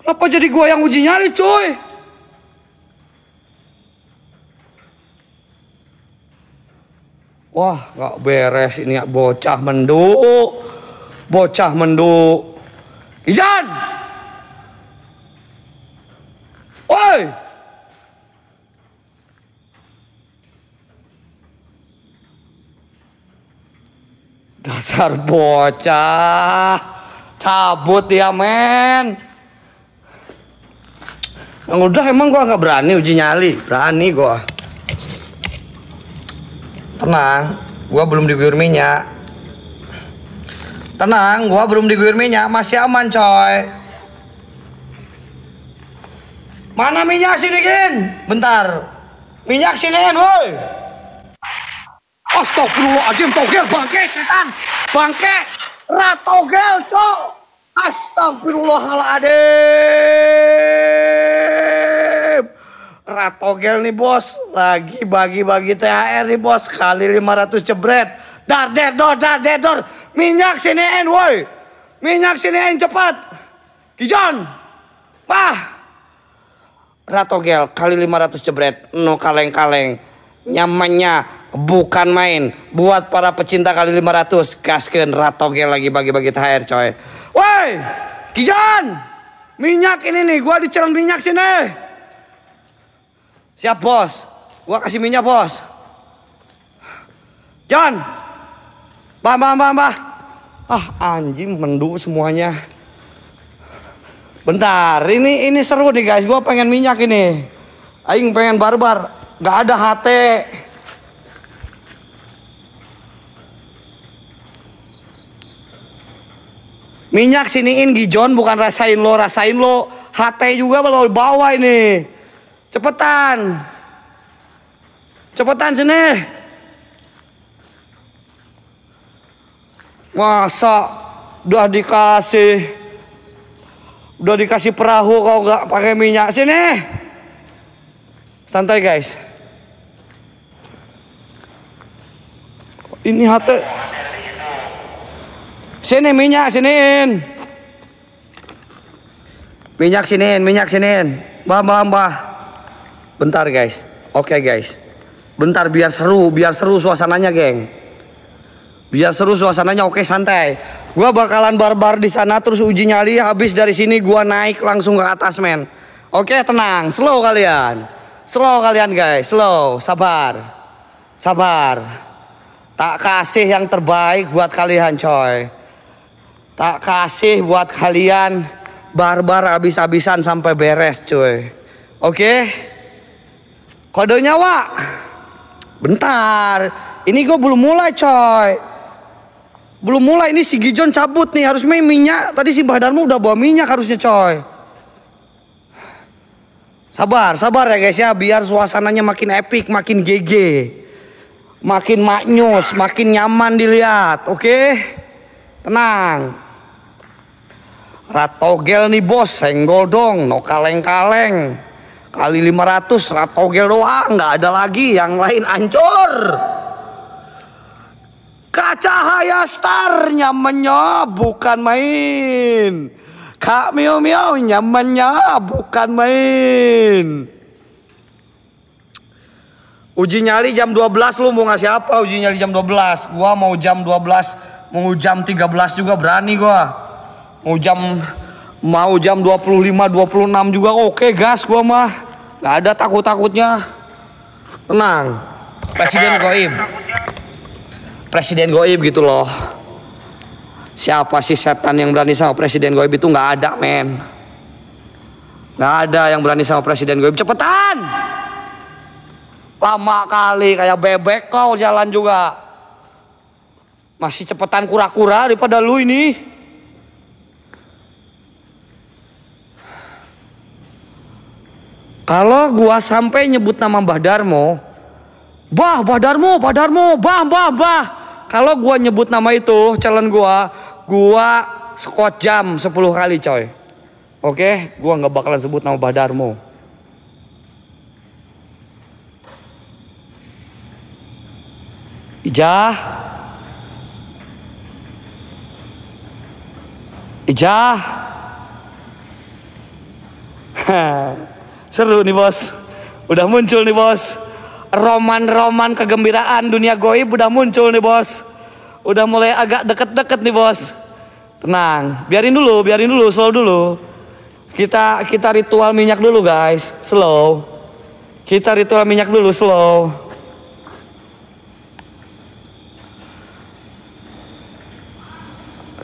Kenapa jadi gua yang uji nyari, coy? Wah, gak beres ini bocah menduk. Gijon! Woi! Dasar bocah. Cabut dia, men. Yang udah emang gua gak berani uji nyali. Berani gua. Tenang, gua belum diguyur minyak. Masih aman, coy. Mana minyak sini, Gin? Bentar. Minyak sini, woi. Astagfirullahaladzim, togel bangke setan. Bangke Ratogel, cok. Astagfirullahaladzim. Ratogel nih bos, lagi bagi-bagi THR nih bos, kali 500 jebret. Dar dedor, minyak siniin woi. Minyak siniin cepat. Gijon. Wah. Ratogel kali 500 jebret, no kaleng-kaleng. Nyamannya bukan main. Buat para pecinta kali 500, gaskeun Ratogel lagi bagi-bagi THR coy. Woi. Gijon. Minyak ini nih, gua diceran minyak sini. Siap bos, gua kasih minyak bos. John, bah. Ah anjing menduk semuanya. Bentar, ini seru nih guys. Gua pengen minyak ini. Aing pengen barbar, nggak ada HT. Minyak siniin Gijon, bukan rasain lo. HT juga kalau bawa ini. Cepetan sini. Masa udah dikasih perahu kau nggak pakai minyak sini. Santai guys. Ini hati. Sini minyak siniin. Minyak siniin. Bah. Bentar guys, oke guys. Bentar biar seru suasananya geng. Oke santai. Gua bakalan barbar di sana terus uji nyali. Habis dari sini gua naik langsung ke atas men. Oke tenang, slow kalian guys, sabar. Tak kasih yang terbaik buat kalian coy. Tak kasih buat kalian barbar abis-abisan sampai beres coy. Oke? Kodenya Wak. Bentar. Ini gue belum mulai coy. Belum mulai, ini si Gijon cabut nih. Harus main minyak. Tadi si Mbah Darmo udah bawa minyak harusnya coy. Sabar, sabar ya guys ya. Biar suasananya makin epic, makin GG. Makin maknyus, makin nyaman dilihat, oke? Tenang. Ratogel nih bos, senggol dong, no kaleng-kaleng. Kali 500, Ratogel doang, nggak ada lagi, yang lain hancur. Kacahaya starnya menyop, bukan main. Kak Miu Miu nyamannya, bukan main. Uji nyali jam 12, lu mau ngasih apa uji nyali jam 12? Gua mau jam 12, mau jam 13 juga berani gua. Mau jam 25, 26 juga oke gas gua mah. Gak ada takut-takutnya. Tenang. Presiden goib. Presiden goib gitu loh. Siapa sih setan yang berani sama presiden goib itu? Gak ada men. Gak ada yang berani sama presiden goib. Cepetan. Lama kali, kayak bebek kau jalan juga. Masih cepetan kura-kura daripada lu ini. Kalau gua sampai nyebut nama Mbah Darmo, bah, Mbah Darmo, bah. Kalau gua nyebut nama itu, challenge gua squat jam 10 kali coy. Oke, gua nggak bakalan sebut nama Mbah Darmo. Ijah. Seru nih bos. Udah muncul nih bos. Roman-roman kegembiraan dunia goib udah muncul nih bos. Udah mulai agak deket-deket nih bos. Tenang, biarin dulu, slow dulu. Kita ritual minyak dulu guys, slow.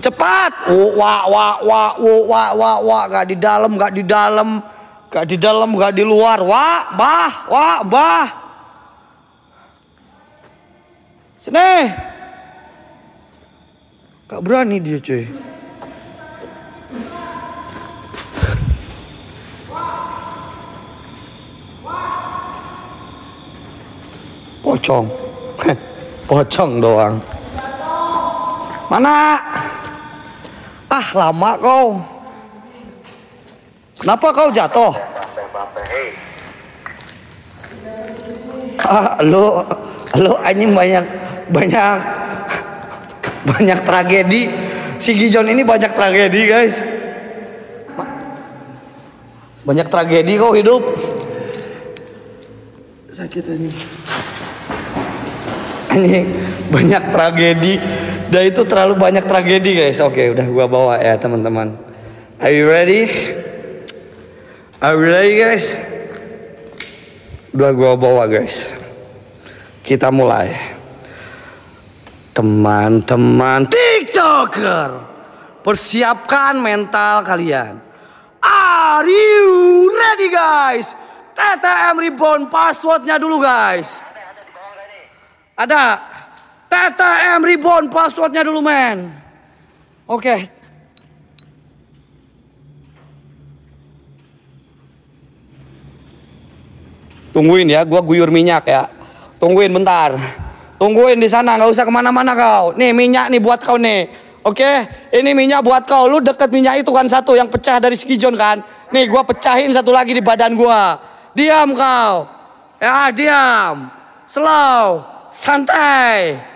Cepat, wah, gak di dalam, gak di luar, wah, bah. Sini, gak berani dia cuy. Pocong doang. Mana? Ah lama kau. Kenapa kau jatuh? Ah, lu anjing banyak tragedi. Si Gijon ini banyak tragedi guys. Banyak tragedi kau hidup. Sakit anjing. Anjing banyak tragedi. Dan itu terlalu banyak tragedi guys. Oke, udah gua bawa ya teman-teman. Are you ready? Are you ready guys? Udah gua bawa guys. Kita mulai. Teman-teman TikToker, persiapkan mental kalian. Are you ready guys? TTM Reborn passwordnya dulu guys. Ada. TTM Reborn passwordnya dulu men. Oke. Tungguin ya, gua guyur minyak ya. Tungguin bentar. Tungguin di sana, nggak usah kemana-mana kau. Nih minyak nih buat kau nih. Oke, ini minyak buat kau. Lu deket minyak itu kan satu yang pecah dari si Gijon kan. Nih gua pecahin satu lagi di badan gua. Diam kau. Ya diam. Slow. Santai.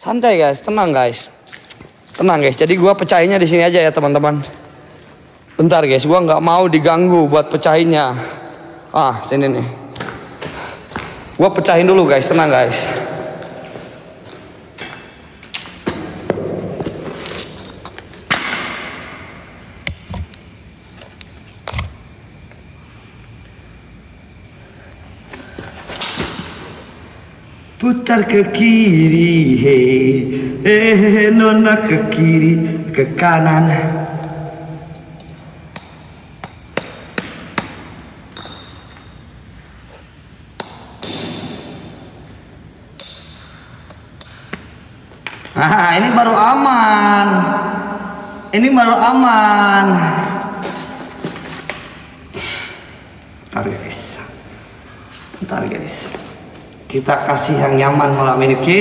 Santai guys, tenang guys. Tenang guys. Jadi gua pecahinnya di sini aja ya, teman-teman. Bentar guys, gua nggak mau diganggu buat pecahinnya. Ah, sini nih. Gua pecahin dulu guys, tenang guys. putar ke kiri, hei, nona ke kiri, ke kanan. Nah, ini baru aman. Ini baru aman. Ntar guys. Ntar guys. Kita kasih yang nyaman malam ini, oke?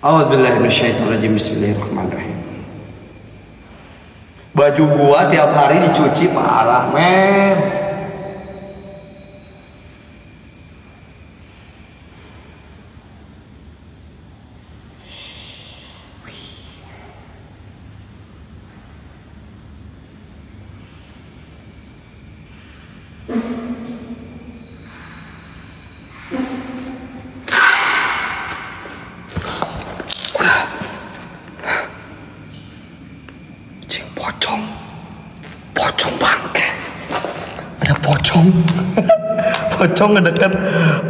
A'udzubillahiminasyaitonirrajim. Bismillahirrahmanirrahim. Baju gua tiap hari dicuci parah, men. Pocong ngedekat,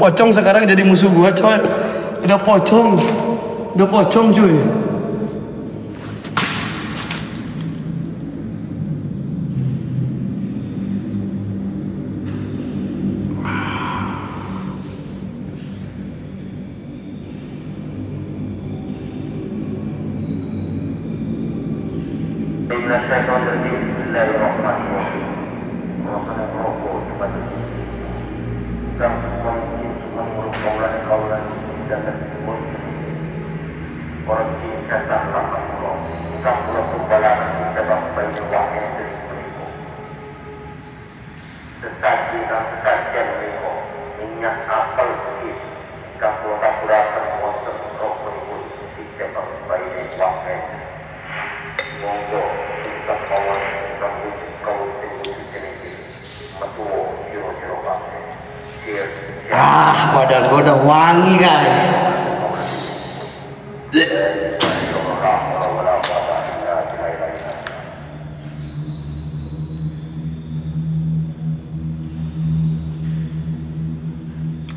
pocong sekarang jadi musuh gua, coy. Udah pocong cuy.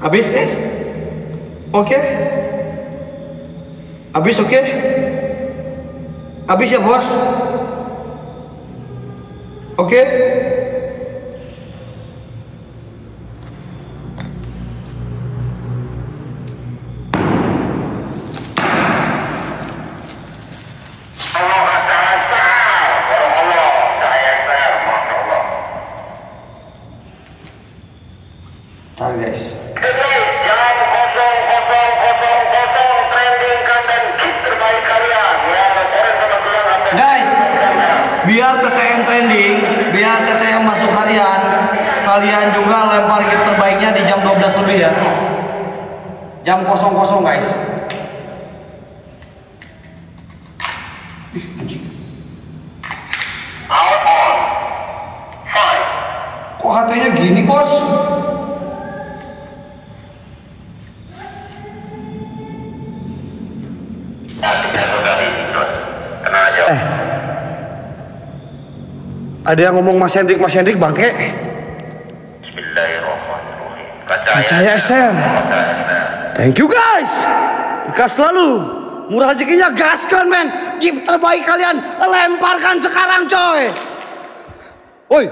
Habis guys, oke, okay. Habis oke, okay. Habis ya bos, oke, okay. Ada yang ngomong Mas Hendrik bangke. Bismillahirrahmanirrahim. Kacaya Esther. Thank you guys. Gas selalu. Murah rezekinya, gaskan men. Gift terbaik kalian lemparkan sekarang coy. Woi.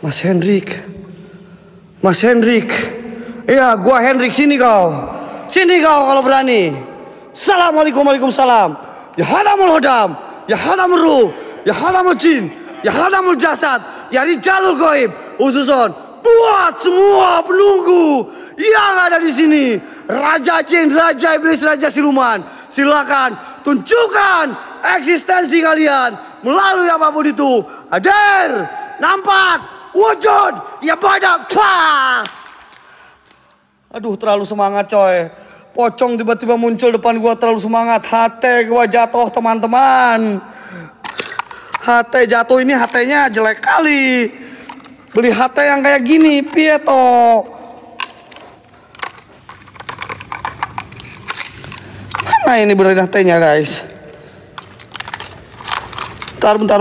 Mas Hendrik. Iya, gua Hendrik, sini kau. Sini kau kalau berani. Assalamualaikum waalaikumsalam. Ya halamul hodam, ya halamul ruh, ya halamul jin, ya halamul jasad, ya rijalul goib. Ususon buat semua penunggu yang ada di sini. Raja jin, raja iblis, raja siluman. Silakan tunjukkan eksistensi kalian melalui apapun itu. Hadir, nampak, wujud, ya badap. Aduh terlalu semangat coy. Pocong tiba-tiba muncul depan gua, terlalu semangat. Hati gua jatuh teman-teman. Hati jatuh ini hatenya jelek kali. Beli hati yang kayak gini, pieto. Mana ini benerin hatenya guys? Bentar.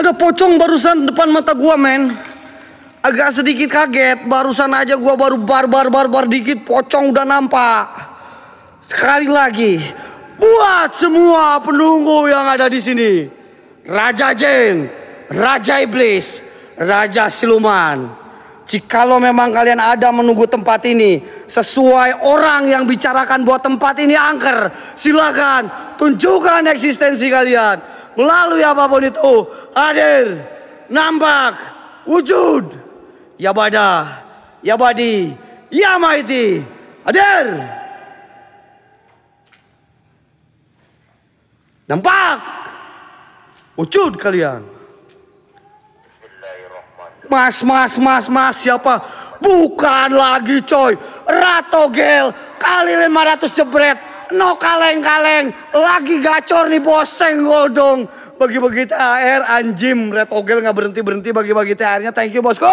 Ada pocong barusan depan mata gua, men. Agak sedikit kaget. Barusan aja gua baru barbar dikit, pocong udah nampak. Sekali lagi, buat semua penunggu yang ada di sini, Raja Jin, Raja Iblis, Raja Siluman, jikalau memang kalian ada menunggu tempat ini sesuai orang yang bicarakan buat tempat ini angker, silakan tunjukkan eksistensi kalian melalui apapun itu, hadir, nampak, wujud, ya bada, ya badi, ya maiti, hadir, nampak, wujud kalian. Mas, siapa? Bukan lagi, coy. Ratogel kali 500 jebret. No kaleng-kaleng. Lagi gacor nih, boseng godong. Bagi-bagi THR, anjim. Ratogel gak berhenti-berhenti bagi-bagi THR-nya. Thank you, bosku.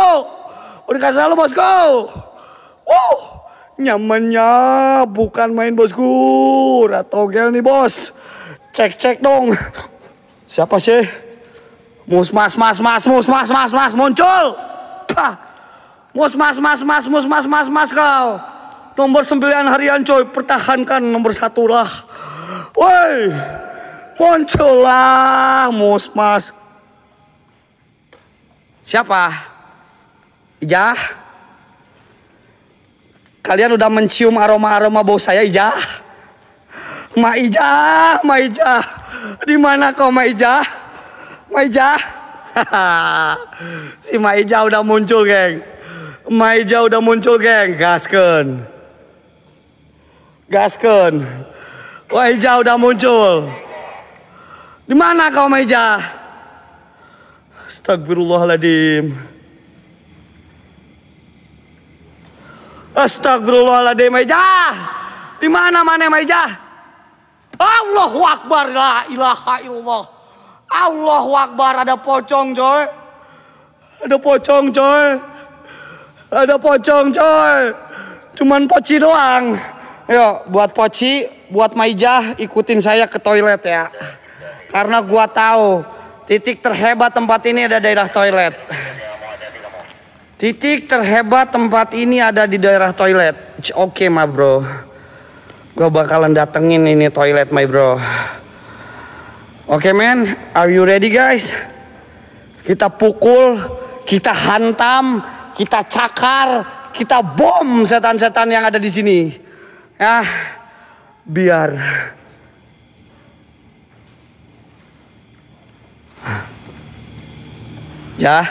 Udah kasih lu, bosku. Nyamannya bukan main, bosku. Ratogel nih, bos. Cek-cek dong. Siapa sih? Mas, muncul. Mas, kau. Nomor 9 harian, coy. Pertahankan nomor 1 lah. Woi, muncul lah, mas. Siapa? Ijah? Kalian udah mencium aroma-aroma bau saya, Ijah? Ma Ijah. Di mana kau, Ma Ijah? Nyi Ijah, si Nyi Ijah udah muncul, geng. Nyi Ijah udah muncul, geng. Gaskeun. Nyi Ijah udah muncul. Di mana kau, Nyi Ijah? Astagfirullahaladzim, Nyi Ijah. Di mana Nyi Ijah? Allahu Akbar, la ilaha illallah. Allahu Akbar, ada pocong coy, cuman poci doang. Yo, buat poci, buat Nyi Ijah, ikutin saya ke toilet ya, karena gua tahu titik terhebat tempat ini ada di daerah toilet. Oke, ma bro, gua bakalan datengin ini toilet, my bro. Oke, men, are you ready, guys? Kita pukul, kita hantam, kita cakar, kita bom setan-setan yang ada di sini. Ya, biar. Ya.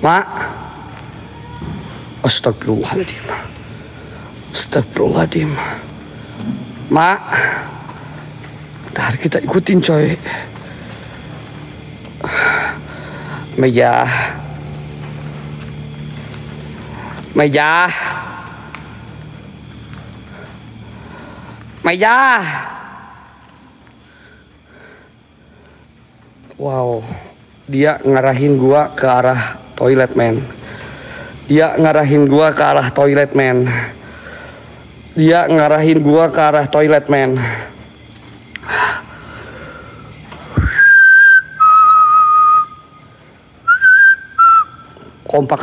Mak. Astagfirullahaladzim. Mak, ntar kita ikutin, coy. Meja. Wow, dia ngarahin gua ke arah toilet, men. Dia ngarahin gua ke arah toilet, men. Kompak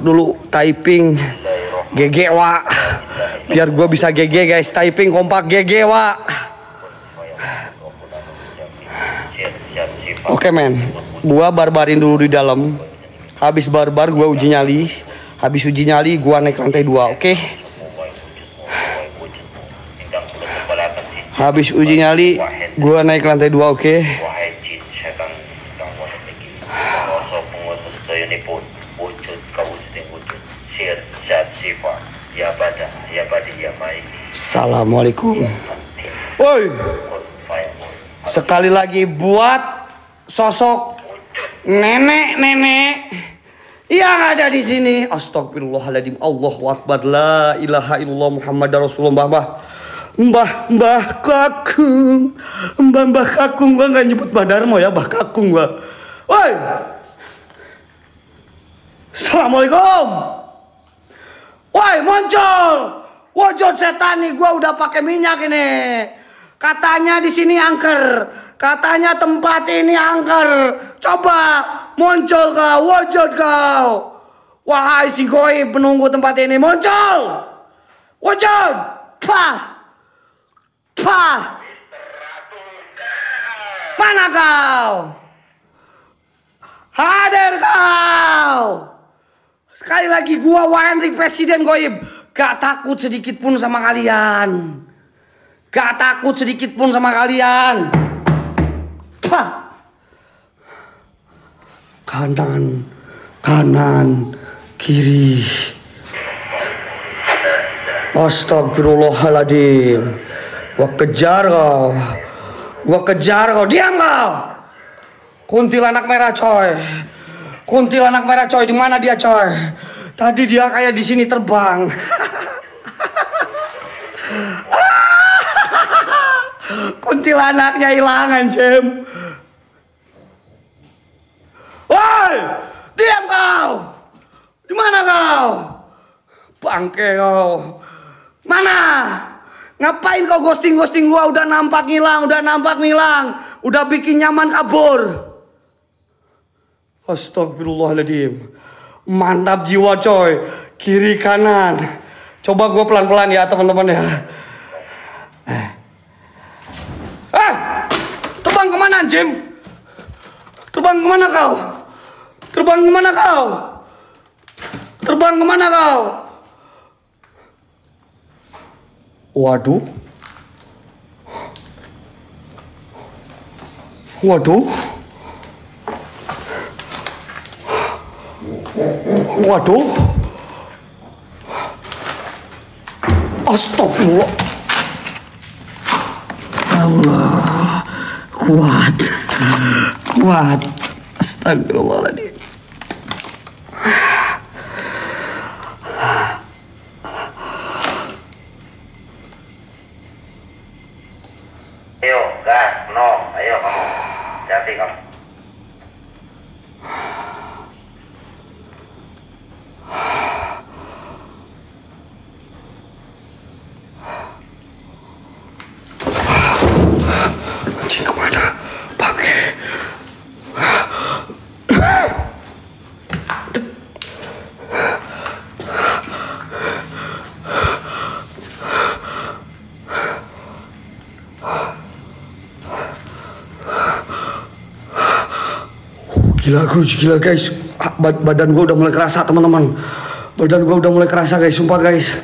dulu, typing. GG, wa. Biar gua bisa GG, guys. Typing kompak, GG, wa. Oke, men. Gua barbarin dulu di dalam. Habis barbar, gua uji nyali. Habis uji nyali, gua naik lantai 2, oke? Habis uji nyali, gua naik lantai 2, oke? Assalamualaikum. Woi, sekali lagi buat sosok nenek-nenek yang ada di sini. Astagfirullahaladzim, Allahu Akbar, la ilaha illallah Muhammadar Rasulullah. Mbah Kakung, gua nggak nyebut Mbah Darmo ya, Mbah Kakung gua. Woi, assalamualaikum. Woi, muncul wujud setan nih, gua udah pakai minyak ini. Katanya di sini angker, Katanya tempat ini angker. Coba muncul kau, wujud kau. Wahai si goib penunggu tempat ini, muncul. Wujud. Pah. Pah. Mana kau? Hadir kau. Sekali lagi gua wakhendrik presiden goib. Gak takut sedikit pun sama kalian. Gak takut sedikit pun sama kalian. Pah. Kanan, kanan, kiri. Astagfirullahaladzim. Gua kejar kau. Gua kejar kau. Diam kau. Kuntilanak merah coy. Kuntilanak merah coy. Di mana dia coy? Tadi dia kayak di sini terbang. Kuntilanaknya hilang, anjem. Woi, diam kau. Di mana kau? Bangke kau. Mana? Ngapain kau ghosting gua? Udah nampak hilang, udah bikin nyaman kabur. Astagfirullahaladzim. Mantap jiwa coy. Kiri kanan. Coba gua pelan-pelan ya teman-teman ya. Terbang kemana Jim? Terbang kemana kau? Terbang kemana kau? Terbang kemana kau? Waduh. Waduh. Waduh. Astagfirullah. Allah. Kuat. Astagfirullahaladzim. Ayo, gas, no, ayo kamu, jati kamu. Anjing kemana? Pakai. Gila guys, badan gue udah mulai kerasa teman-teman. Badan gue udah mulai kerasa guys, sumpah guys.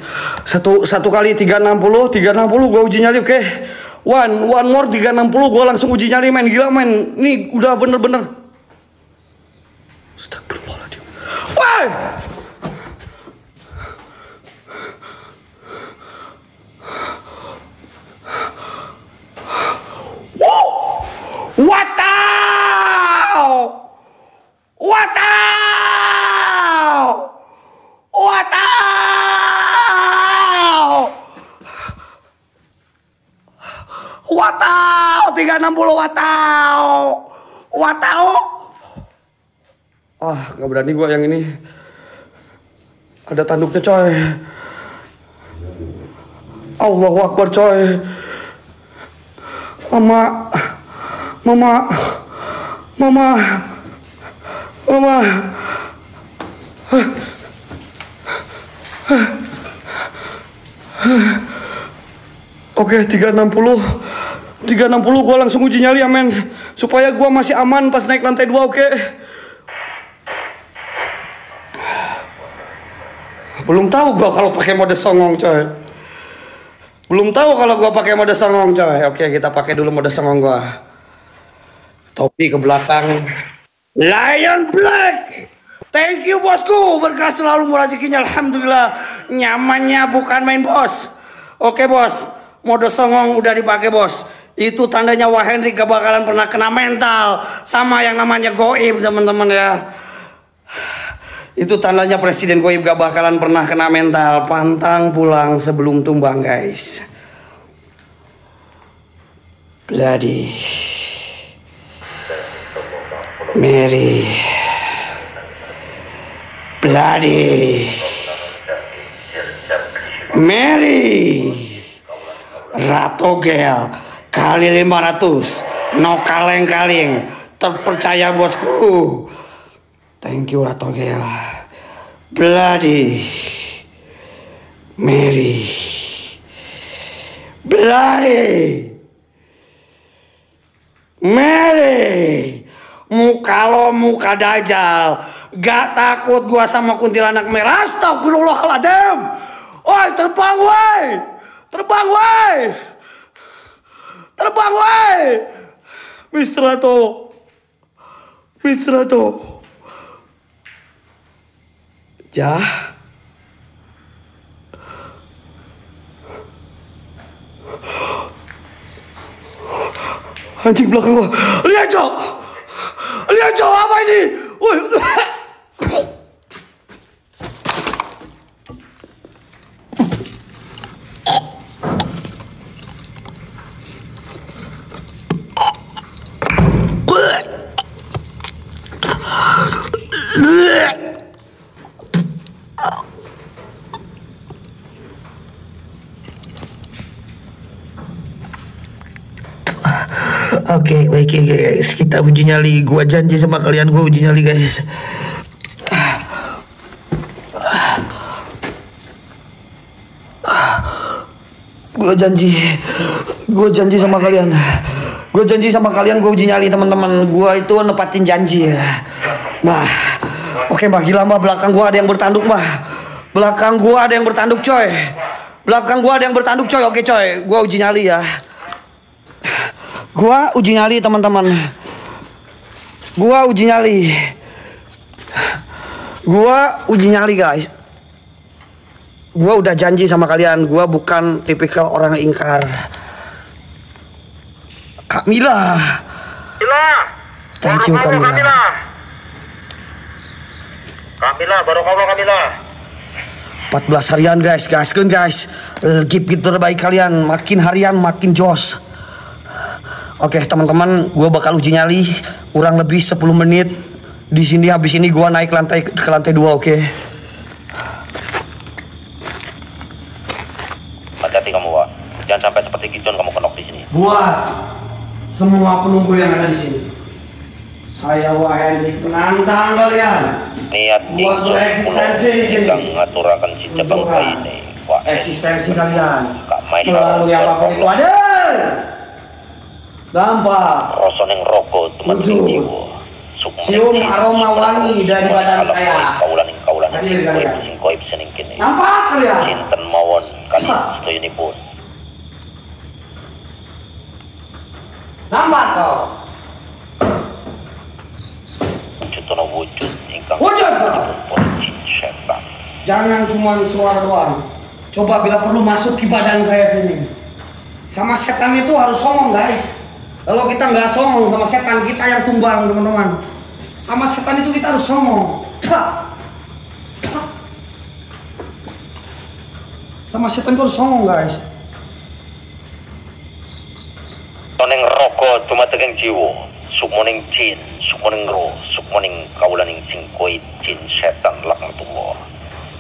Satu kali 360 gue uji nyali, oke. Okay? One more 360 gue langsung uji nyali main, gila main. Nih udah bener-bener. Astagfirullahaladzim. Wah! What the? Watau 360 watau. Ah, nggak berani gua yang ini. Ada tanduknya coy. Allahu Akbar coy. Mama. Oke, 360 gue langsung uji nyali amen. Supaya gue masih aman pas naik lantai 2, oke. Belum tahu gue kalau pakai mode songong coy. Oke, kita pakai dulu mode songong gue. Topi ke belakang. Lion Black. Thank you bosku, berkah selalu rezekinya alhamdulillah. Nyamannya bukan main bos. Oke bos, mode songong udah dipakai bos. Itu tandanya wakhendrik gak bakalan pernah kena mental sama yang namanya goib teman-teman ya. Itu tandanya presiden goib gak bakalan pernah kena mental. Pantang pulang sebelum tumbang guys. Bloody Mary, Bloody Mary, Ratogel kali 500 No kaleng-kaleng, terpercaya bosku. Thank you Ratogel. Bloody Mary, Bloody Mary, muka lo muka Dajjal. Gak takut gua sama kuntilanak merah. Astagfirullahaladzim. Oi, terbang woi, terbang woi, terbang woi. Mistrato, Mistrato, Jah. Anjing belakang gua. Lihat Cok. Lihat Cok, apa ini? Woi. Oke guys, kita uji nyali. Gua janji sama kalian, gua uji nyali guys. Gua janji sama kalian. Gua janji sama kalian, gua uji nyali teman-teman. Gua itu nepatin janji ya. Nah, oke Mbah, gila Mbah, belakang gua ada yang bertanduk Mbah. Belakang gua ada yang bertanduk coy. Belakang gua ada yang bertanduk coy. Oke coy, gua uji nyali ya. Gua uji nyali teman-teman. Gua uji nyali. Gua uji nyali guys. Gua udah janji sama kalian. Gua bukan tipikal orang ingkar. Kak Mila. Mila. Thank you Kak Mila. Kak Mila, barokallah Kak Mila. 14 harian guys, gaskeun guys. Gift terbaik kalian. Makin harian makin jos. Oke teman-teman, gue bakal uji nyali kurang lebih 10 menit di sini. Habis ini gue naik ke lantai 2, oke? Hati-hati kamu, Wak. Jangan sampai seperti Gijon kamu kenok di sini. Buat semua penunggu yang ada di sini. Saya wakhendrik penantang kalian. Niat buat bereksistensi di sini. Mengaturakan si cabang ini. Eksistensi kalian. Melalui apapun itu ada. Dampak rosoneng rokok teman jiwa cium aroma wangi dari badan saya hadir kalian nampak kalian cinten mawon kalian setuju ini pun nampak kau wujud wujud wujud jangan cuma suara doang, coba bila perlu masuk ke badan saya sini. Sama setan itu harus somong guys. Kalau kita nggak somong sama setan, kita yang tumbang teman-teman. Sama setan itu kita harus somong. Sama setan itu harus somong guys. Toneng rokok cuma tegang jiwa, sukmoning jin, sukmoning roh, sukmoning kaulaning singkoid jin setan lakang tumbuh.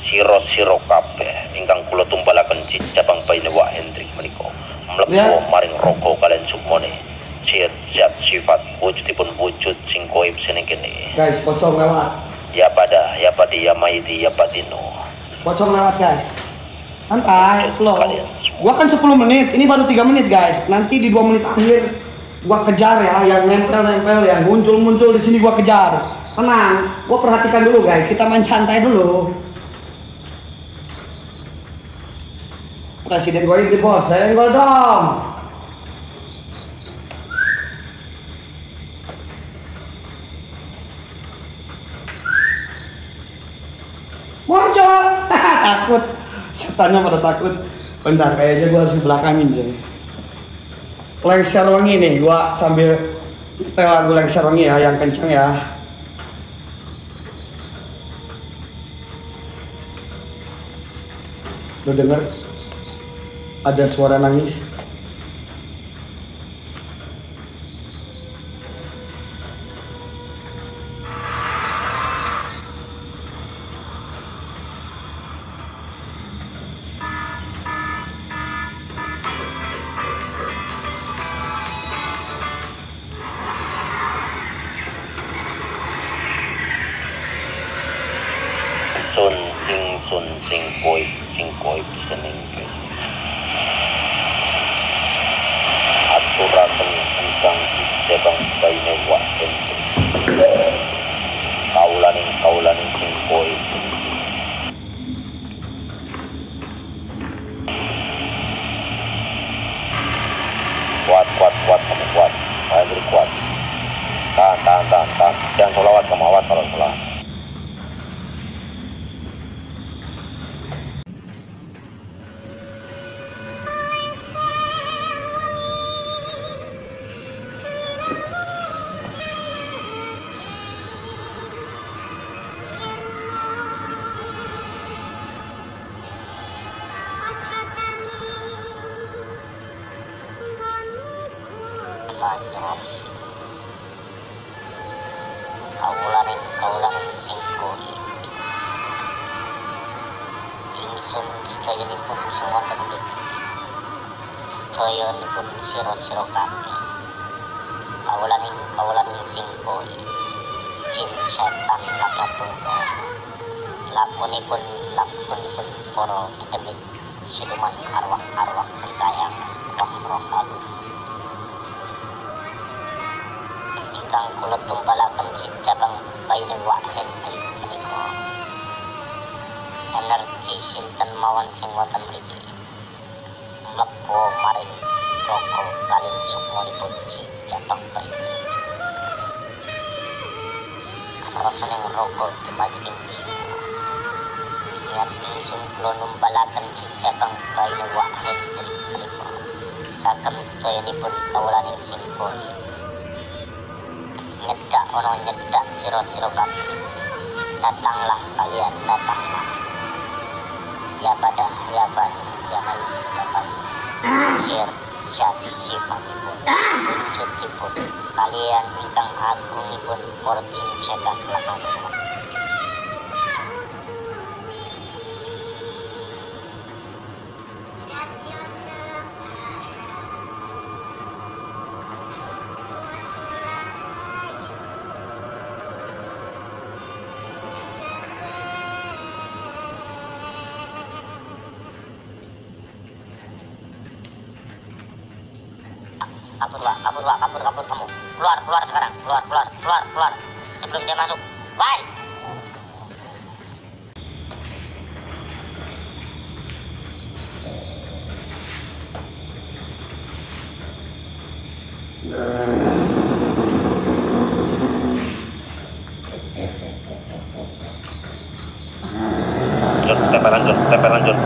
Siro siro kape, ingkang kulo tumbalakan jin cabang paine wakhendrik meniko. Melepuh maring rokok kalian sukmone. Siat sifat wujudipun wujud singkoib seneng kene. Guys, pocong lewat. Ya pada, ya padi, ya maidi, ya padino. Pocong lewat guys. Santai, slow. Gua kan 10 menit, ini baru 3 menit guys. Nanti di 2 menit akhir gua kejar ya, yang nempel-nempel yang muncul-muncul di sini gua kejar. Tenang, gua perhatikan dulu guys. Kita main santai dulu. Presiden gua ini bos, saya enggak dong. Muncul, takut, setannya pada takut. Bentar, kayaknya gue harus ke belakangin jadi. Lengser wangi nih, gue sambil tel lagu lengser wangi ya, yang kenceng ya. Lo denger? Ada suara nangis. sing koib seneng aturan tentang sebang baine waktu kaulaning sing koib kuat ayo kuat tahan jangan solawat kamu awat kalau solawat kabur kamu keluar sekarang keluar sebelum dia masuk. Bye. Ketempelan John. Tenang.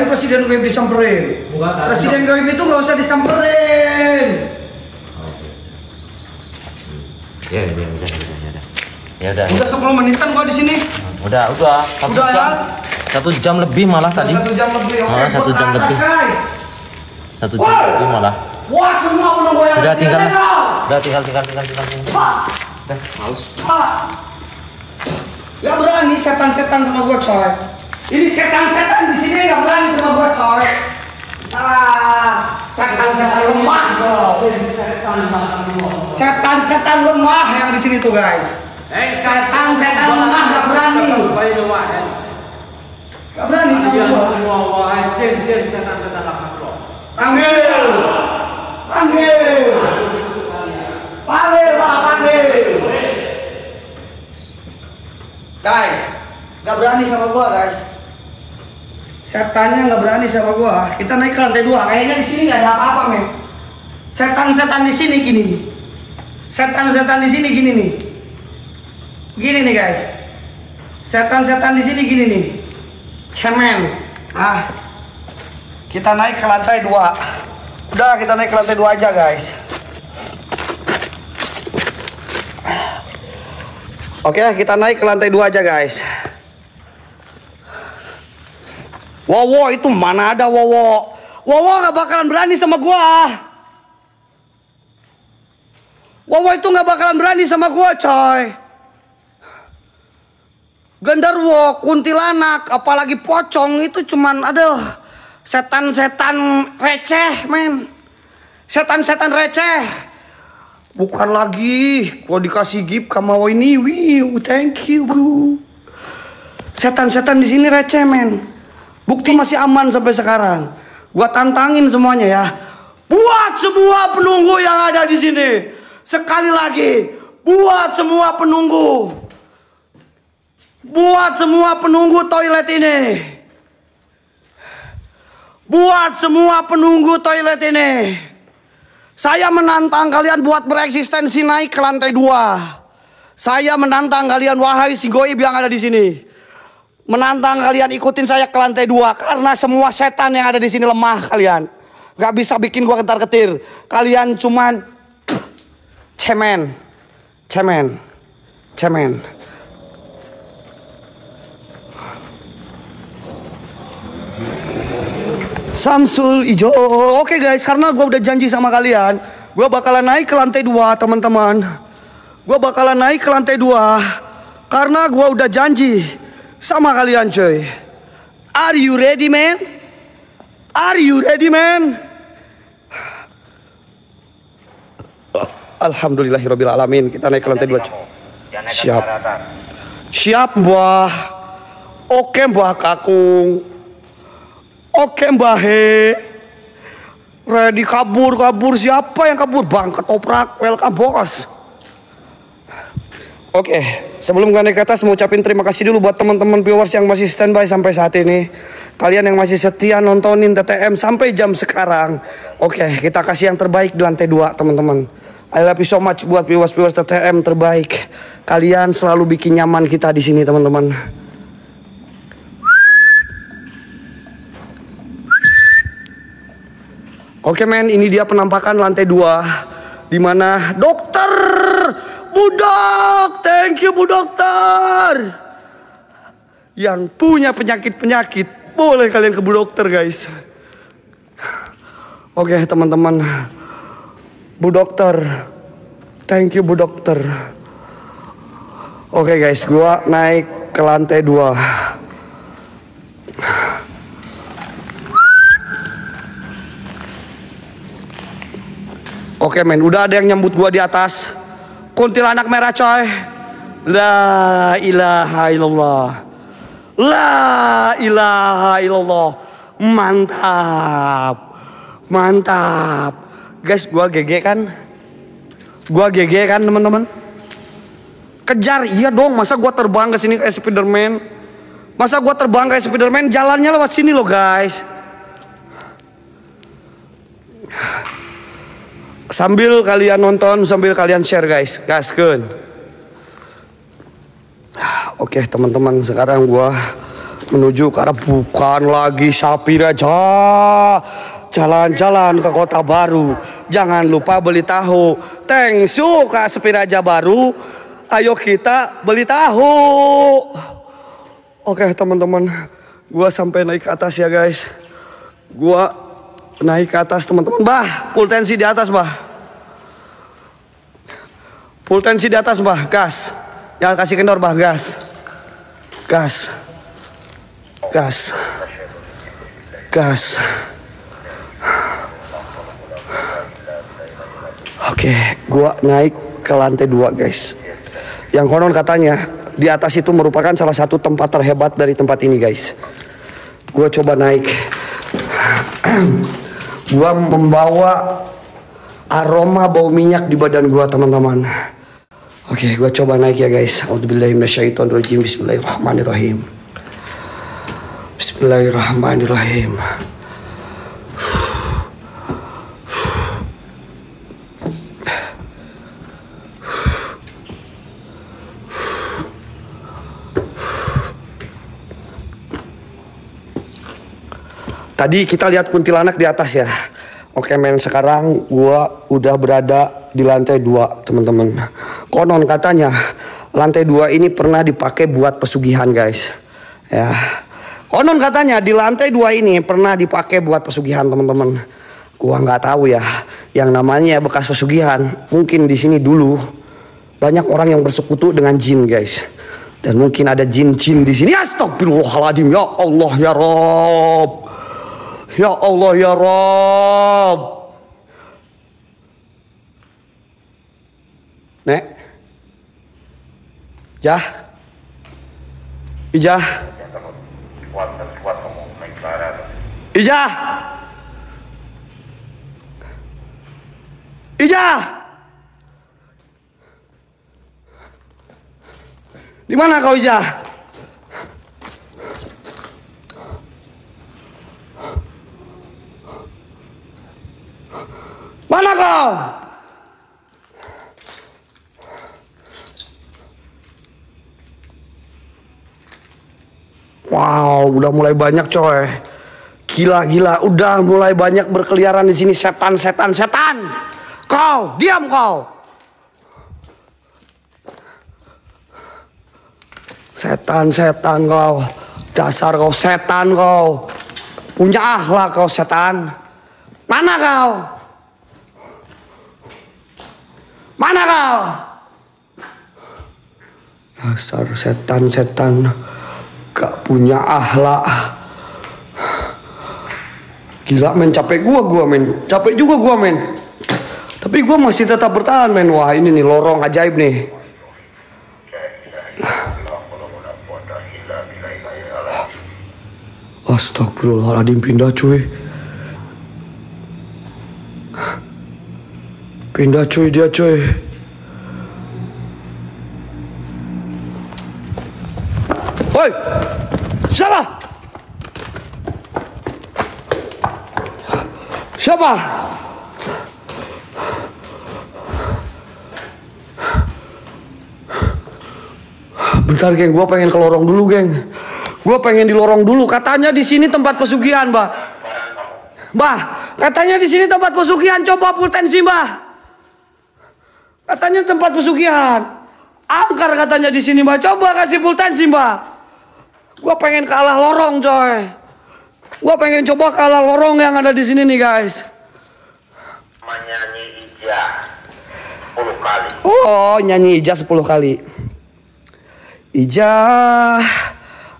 Presiden gue disamperin. Presiden gue itu nggak usah disamperin. Ya udah, ya udah. Udah 10 menitan gua di sini. Udah. Satu jam lebih malah tadi. Satu jam lebih malah. Wah, semua udah tinggal. Udah haus. Gak berani setan-setan sama gua coy. Ini setan-setan di sini nggak berani sama gua coy. Setan-setan lemah bro. Setan-setan lemah yang di sini tuh guys. Setan-setan lemah nggak berani. Nggak berani sama gua. Semua wajen setan-setan lemah bro. Panggil. Guys, nggak berani sama gua guys. Setannya nggak berani sama gua. Kita naik ke lantai 2. Kayaknya di sini nggak ada apa-apa nih. Setan-setan di sini gini nih. Setan-setan di sini gini nih. Gini nih guys. Setan-setan di sini gini nih. Cemen. Ah. Kita naik ke lantai 2. Udah kita naik ke lantai 2 aja guys. Oke, kita naik ke lantai 2 aja guys. Wowo itu mana ada Wowo. Wowo gak bakalan berani sama gua. Wowo itu gak bakalan berani sama gua coy. Genderwo, kuntilanak, apalagi pocong itu cuman aduh. Setan-setan receh men. Setan-setan receh. Bukan lagi gua dikasih gift kamawa ini. Wiu, thank you bro. Setan-setan di sini receh men. Bukti masih aman sampai sekarang. Gua tantangin semuanya ya. Buat semua penunggu yang ada di sini. Sekali lagi, buat semua penunggu. Buat semua penunggu toilet ini. Buat semua penunggu toilet ini. Saya menantang kalian buat bereksistensi naik ke lantai 2. Saya menantang kalian wahai si goib yang ada di sini. Menantang kalian ikutin saya ke lantai 2. Karena semua setan yang ada di sini lemah kalian. Gak bisa bikin gua ketar-ketir. Kalian cuman cemen. Samsul Ijo. Oke guys, karena gue udah janji sama kalian, gue bakalan naik ke lantai 2 teman-teman. Gue bakalan naik ke lantai 2 karena gue udah janji sama kalian coy. Are you ready man? Are you ready man? Alhamdulillahirobbilalamin, kita naik ke lantai 2. Siap, siap mbah. Oke mbah kakung. Oke mbah he. Ready kabur, kabur. Siapa yang kabur? Bangkat oprak, welcome bos. Oke, sebelum gue naik ke atas mau ucapin terima kasih dulu buat teman-teman viewers yang masih standby sampai saat ini. Kalian yang masih setia nontonin TTM sampai jam sekarang. Oke, kita kasih yang terbaik di lantai 2 teman-teman. I love you so much buat viewers-viewers TTM terbaik. Kalian selalu bikin nyaman kita di sini, teman-teman. Oke, men, ini dia penampakan lantai 2 di mana dokter Budok. Thank you Bu Dokter. Yang punya penyakit-penyakit, boleh kalian ke Bu Dokter, guys. Oke, teman-teman. Bu Dokter, thank you Bu Dokter. Oke guys, gua naik ke lantai 2. Oke men, udah ada yang nyambut gua di atas. Kuntilanak merah coy. La ilaha illallah. La ilaha illallah. Mantap. Mantap. Guys, gua GG kan? Gua GG kan, teman-teman? Kejar, iya dong. Masa gua terbang ke sini kayak Spiderman? Masa gua terbang kayak Spiderman? Jalannya lewat sini loh, guys. Sambil kalian nonton, sambil kalian share, guys. Gaskeun. Oke, teman-teman, sekarang gua menuju ke arah bukan lagi Sapira aja. Jalan-jalan ke kota baru, jangan lupa beli tahu. Thanks you Kak Sepiraja Baru, ayo kita beli tahu. Oke teman-teman, gua sampai naik ke atas ya guys. Gua naik ke atas teman-teman. Bah, full tensi di atas bah. Full tensi di atas bah, gas. Jangan kasih kendor bah, gas. Gas. Gas. Gas. Oke, gua naik ke lantai 2 guys. Yang konon katanya di atas itu merupakan salah satu tempat terhebat dari tempat ini guys. Gua coba naik. Gua membawa aroma bau minyak di badan gua teman-teman. Oke, gua coba naik ya guys. Auzubillahiminasyaitonirrojim. Bismillahirrahmanirrahim. Bismillahirrahmanirrahim. Tadi kita lihat kuntilanak di atas ya. Oke men, sekarang gua udah berada di lantai 2 teman-teman. Konon katanya lantai 2 ini pernah dipakai buat pesugihan guys. Ya. Konon katanya di lantai 2 ini pernah dipakai buat pesugihan teman-teman. Gua nggak tahu ya. Yang namanya bekas pesugihan mungkin di sini dulu banyak orang yang bersekutu dengan jin guys. Dan mungkin ada jin-jin di sini. Astagfirullahaladzim ya Allah ya Rob. Ya Allah ya Rob. Nek. Jah. Ijah. Ijah. Ijah. Di mana kau Ijah? Mana kau? Wow, udah mulai banyak coy. Gila-gila, udah mulai banyak berkeliaran di sini setan. Kau, diam kau. Setan kau. Dasar kau setan kau. Punya akhlak kau setan. Mana kau? Mana kau? Dasar setan-setan gak punya akhlak. Gila men, capek gua men. Capek juga gua men. Tapi gua masih tetap bertahan men. Wah ini nih lorong ajaib nih. Astagfirullahaladzim, pindah cuy. Pindah cuy dia cuy. Woi, siapa? Siapa? Bentar geng, gua pengen ke lorong dulu geng. Gua pengen di lorong dulu. Katanya di sini tempat pesugihan, Mbah. Mbah, katanya di sini tempat pesugihan. Coba potensi, Mbah. Katanya tempat pesugihan. Angker katanya di sini, Mbah. Coba kasih potensi, Mbah. Gua pengen kalah lorong coy. Gua pengen coba kalah lorong yang ada di sini nih guys. Nyanyi Ijah 10 kali. Oh nyanyi Ijah 10 kali. Ijah,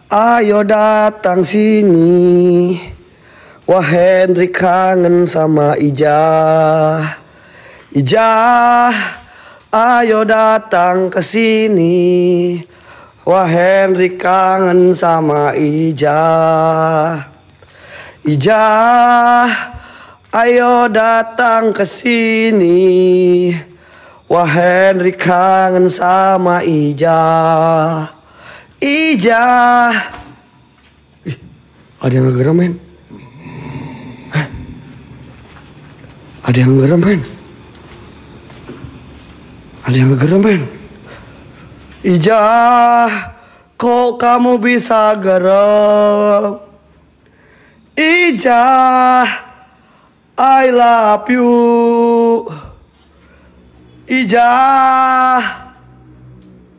ayo datang sini. Wakhendrik kangen sama Ijah. Ijah, ayo datang ke sini. Wakhendrik kangen sama Ijah. Ijah, ayo datang ke sini. Wakhendrik kangen sama Ijah. Ijah. Ih, ada yang ngegeram men? Hah? Ada yang ngegeram men? Ada yang ngegeram men? Ijah, kok kamu bisa geram? Ijah, I love you. Ijah,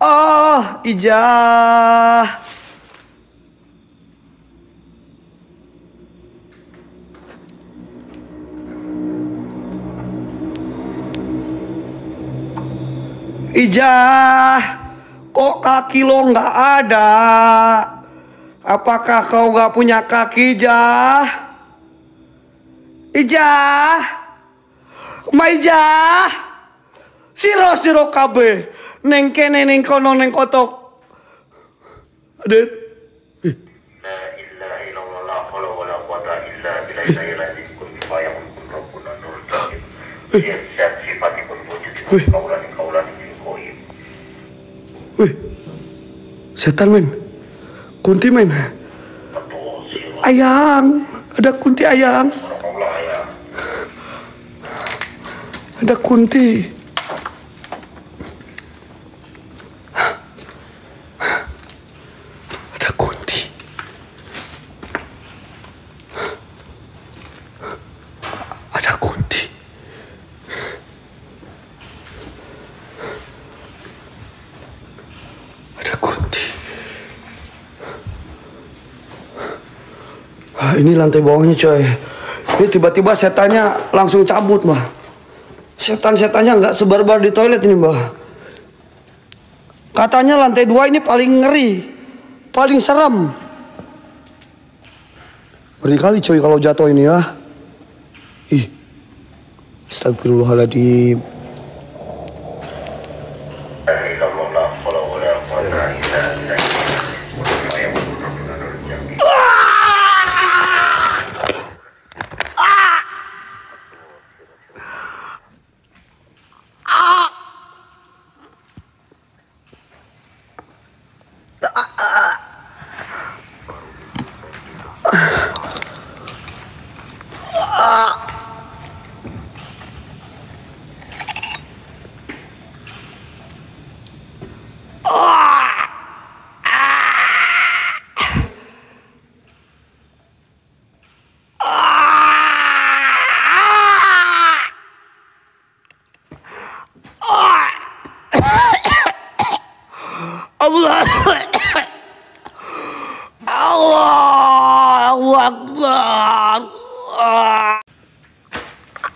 oh Ijah. Ijah, kok kaki lo nggak ada? Apakah kau nggak punya kaki, Ijah? Ijah, Ijah, siro kabe, neng kene neng kono neng kotok. Aden, wih, setan men, kunti men, ayang, ada kunti ayang, ada kunti, ada kunti, ada kunti. Ini lantai bawahnya coy. Ini tiba-tiba setannya langsung cabut Mbah. Setan-setannya nggak sebar-bar di toilet ini Mbah. Katanya lantai 2 ini paling ngeri, paling serem. Ngeri kali coy kalau jatuh ini ya. Ih, astagfirullahaladzim. Allah, Allah, Allah. Akbar.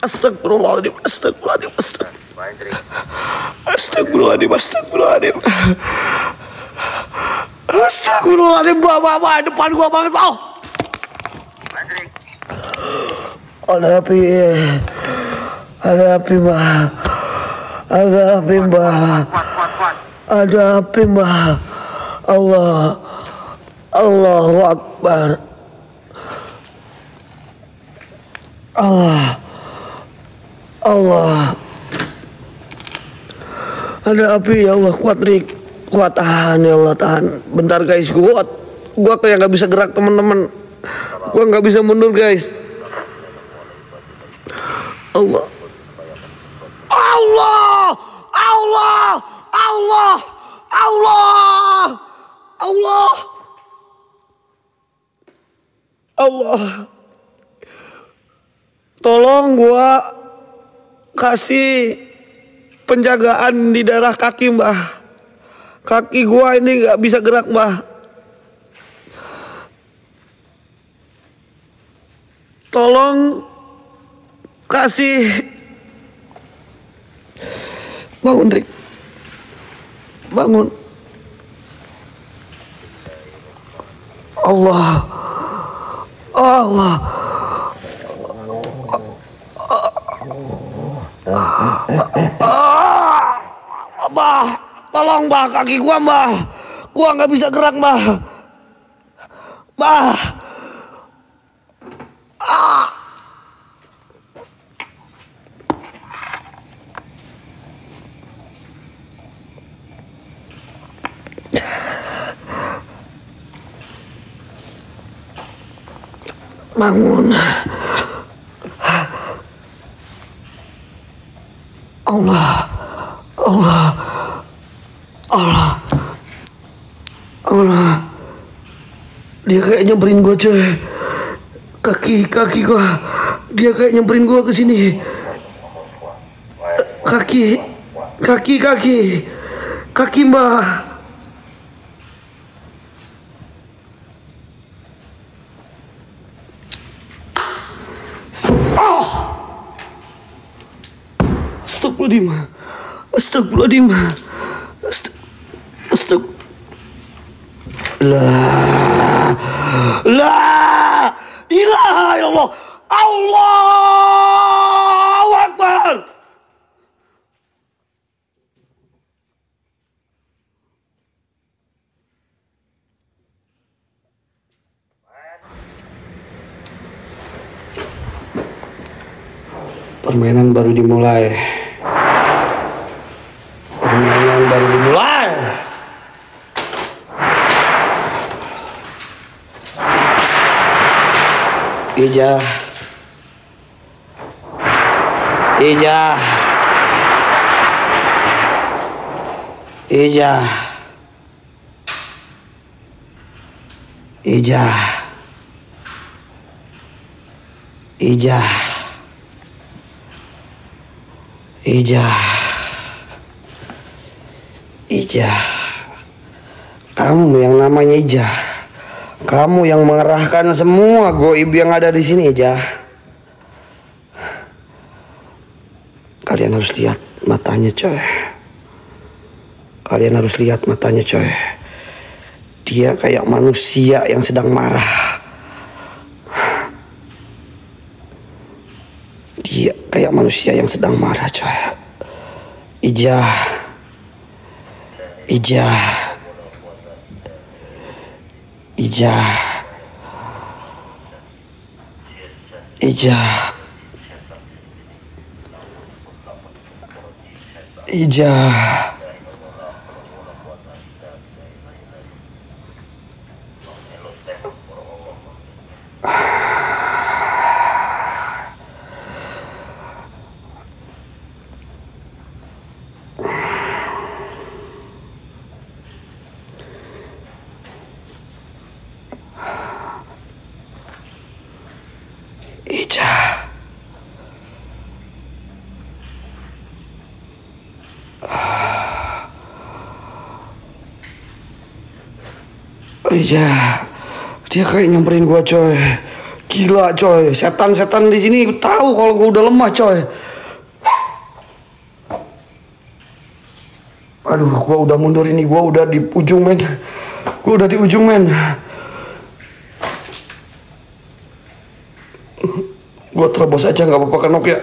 Astagfirullahaladzim, astagfirullahaladzim, astagfirullahaladzim, astagfirullahaladzim, astagfirullahaladzim, astagfirullahaladzim, bapak-bapak depan gua banget, oh. Ada api mbah, Allahu Akbar, Allah, ada api ya Allah, kuat Rik, kuat, tahan ya Allah, tahan. Bentar guys, gua kayak nggak bisa gerak teman-teman, gua nggak bisa mundur guys. Allah, tolong gua kasih penjagaan di daerah kaki mbah. Kaki gua ini nggak bisa gerak mbah. Tolong kasih bangun Rik, bangun. Allah, mbah, tolong mbah, kaki gua mbah, gua nggak bisa gerak mbah, mbah, bangun. Allah, dia kayak nyamperin gua cuy, kaki gua, dia kayak nyamperin gua ke sini, kaki mbah. Astagfirullahaladzim, la ilaha illallah, Allahu Akbar. Permainan baru dimulai. Ijah, kamu yang namanya Ijah, kamu yang mengerahkan semua goib yang ada di sini. Ijah, kalian harus lihat matanya coy, dia kayak manusia yang sedang marah, coy. Ijah, dia kayak nyamperin gua coy, Gila coy, setan-setan di sini tahu kalau gue udah lemah coy. Aduh, gue udah mundur ini, gue udah di ujung men. Gue udah di ujung men. Gue terobos aja nggak apa-apa kan, ya.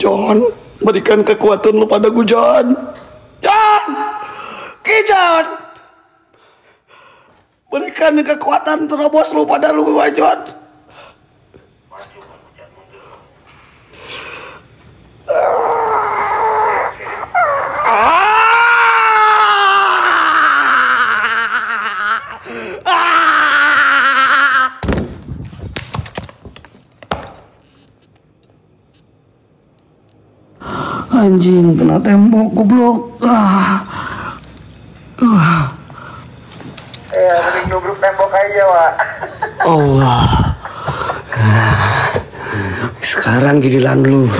John, berikan kekuatan lu padaku John. John, Gijon, berikan kekuatan terobos lu pada lu gua John. Anjing, kena tembok, goblok. Ya, mending nubruk tembok aja, Wak. Allah. Sekarang giliran lu.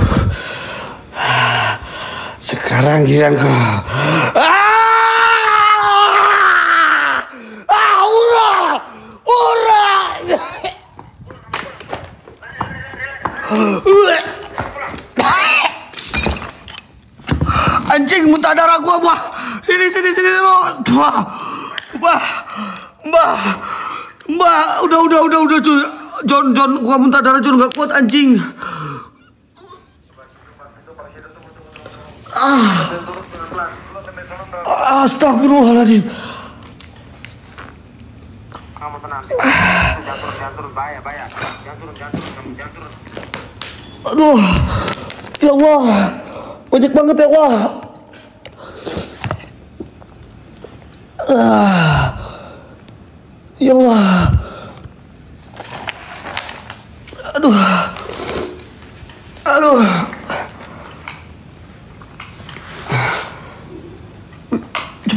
Sekarang giliran kau. Anjing, muntah darah gua, Mbah. Sini lu. Mbah, udah cuy. John, gua muntah darah, John, gak kuat anjing. Astagfirullahaladzim. Kamu tenang. Jangan turun. Aduh. Ya Allah. Banyak banget ya Allah. Ya Allah. Aduh.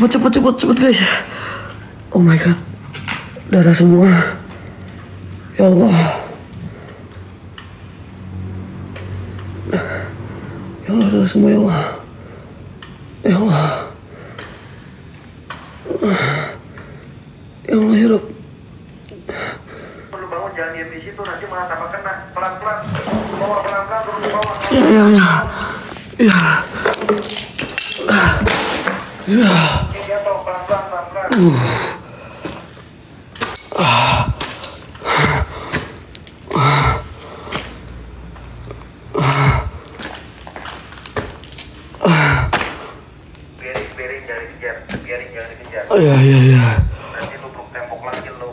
Cepat guys. Oh my god. Darah semua. Ya Allah. Ya Allah, darah semua ya Allah. Ya Allah. Ya Allah, hidup. Perlu bangun, jangan diam di situ, nanti malah tambah kena. Pelan-pelan, ke bawah, pelan-pelan, turun ke bawah. Ya. Jatuh, pelan-pelan. Iya. Nanti lu blok tembok lagi lu.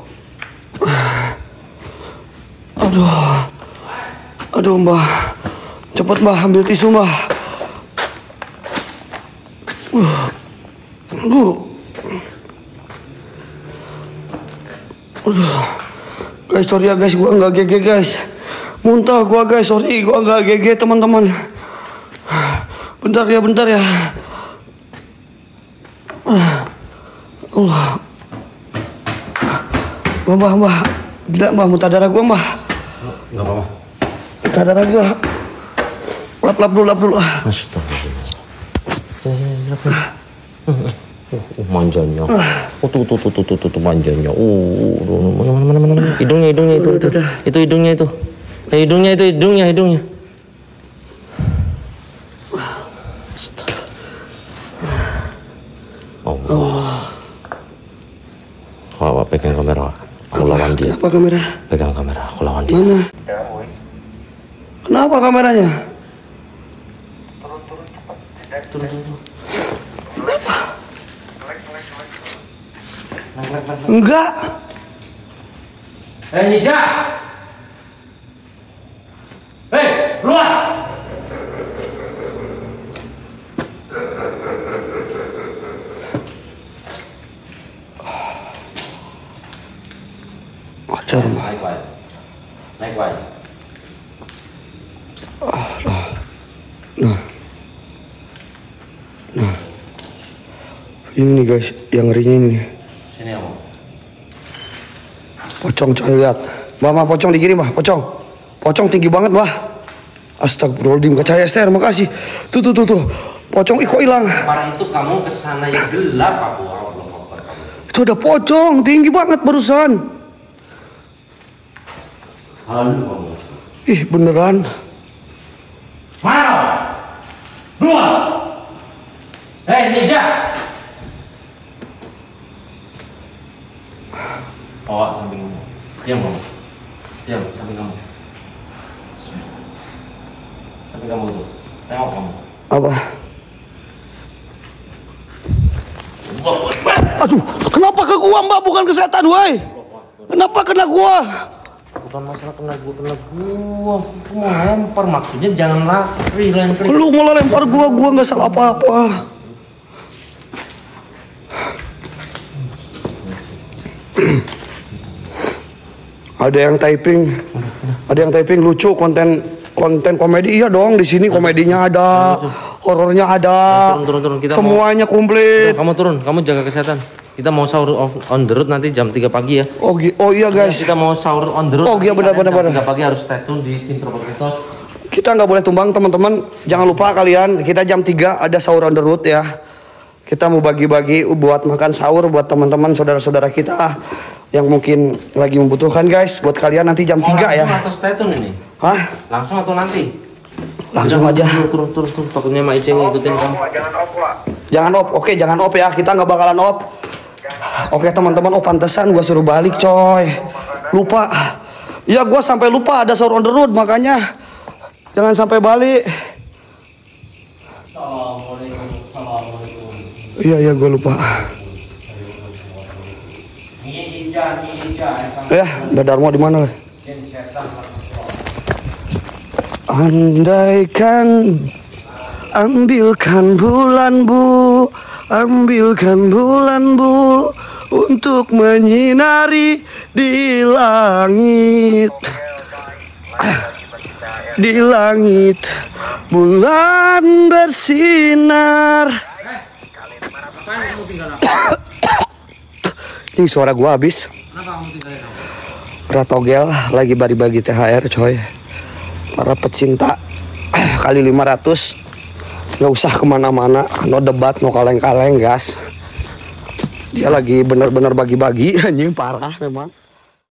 Aduh Mbah. Cepet Mbah, ambil tisu Mbah. Guys, sorry ya guys, gua nggak GG guys. Muntah gua guys, sorry gua nggak GG teman-teman. Bentar ya. Allah. Mbah. Gila Mbah, muntah darah gua Mbah. Enggak apa-apa. Muntah darah gua. Lap dulu. Astagfirullah. Manjanya. Tuh manjanya. Mana. Hidungnya itu. Itu hidungnya itu. Hidungnya. Pegang kamera, aku lawan dia. Kenapa kamera? Pegang kamera, aku lawan dia. Mana? Kenapa kameranya? Turun cepat. Turun. Kenapa? Naik. Enggak. Nyi Ijah. Hei, keluar. Naik wajah. Nah. Ini nih guys, yang ngerinya ini. Sini ya, Bang. Pocong coy, lihat. Mama pocong dikirim, Bang. Pocong tinggi banget, Bang. Astagfirullahaladzim, kacaya Esther, makasih. Tuh. Pocong Iko hilang. Para itu kamu kesana yang gelap, Pak. Itu ada pocong, tinggi banget barusan. Halo. Ih, beneran. Mana? Dua. Nyi Ijah. Oh, samping kamu. Diam, samping kamu. Samping kamu tuh. Tengok kamu. Apa? Aduh, kenapa ke gua, Mbak? Bukan ke setan, woi. Kenapa kena gua? Bukan masalah kena gua. Aku mau lempar, maksudnya jangan lari. Lu mau lempar gua nggak salah apa-apa. Ada yang typing lucu, konten komedi. Iya dong, di sini komedinya ada. Horornya ada, turun. Kita semuanya komplit. Kamu turun, kamu jaga kesehatan. Kita mau sahur on the road nanti jam 3 pagi ya. Oh iya guys. Kita mau sahur on the road. Oh iya benar. Jam 3 pagi harus stay tune di tim Tropikitos. Kita nggak boleh tumbang teman-teman. Jangan lupa kalian, kita jam 3 ada sahur on the road ya. Kita mau bagi-bagi buat makan sahur buat teman-teman saudara-saudara kita yang mungkin lagi membutuhkan guys. Buat kalian nanti jam 3 ya. Langsung atau stay tune ini? Hah? Langsung atau nanti? Langsung aja. Turun. Takutnya Mak Ijah ngikutin kamu. Jangan op. Oke, jangan op ya. Kita nggak bakalan op. Oke, teman-teman. Oh, pantesan gua suruh balik, coy. Lupa. Ya, gua sampai lupa ada sahur on the road, makanya jangan sampai balik. Iya, gua lupa. Ya, Mbah Darmo di mana lah? Andaikan ambilkan bulan bu untuk menyinari di langit. Di langit bulan bersinar. Ini suara gua habis. Ratogel lagi bagi-bagi THR coy. Para pecinta kali 500 nggak usah kemana-mana, no debat, no kaleng-kaleng gas. Dia lagi bener-bener bagi-bagi, anjing parah memang.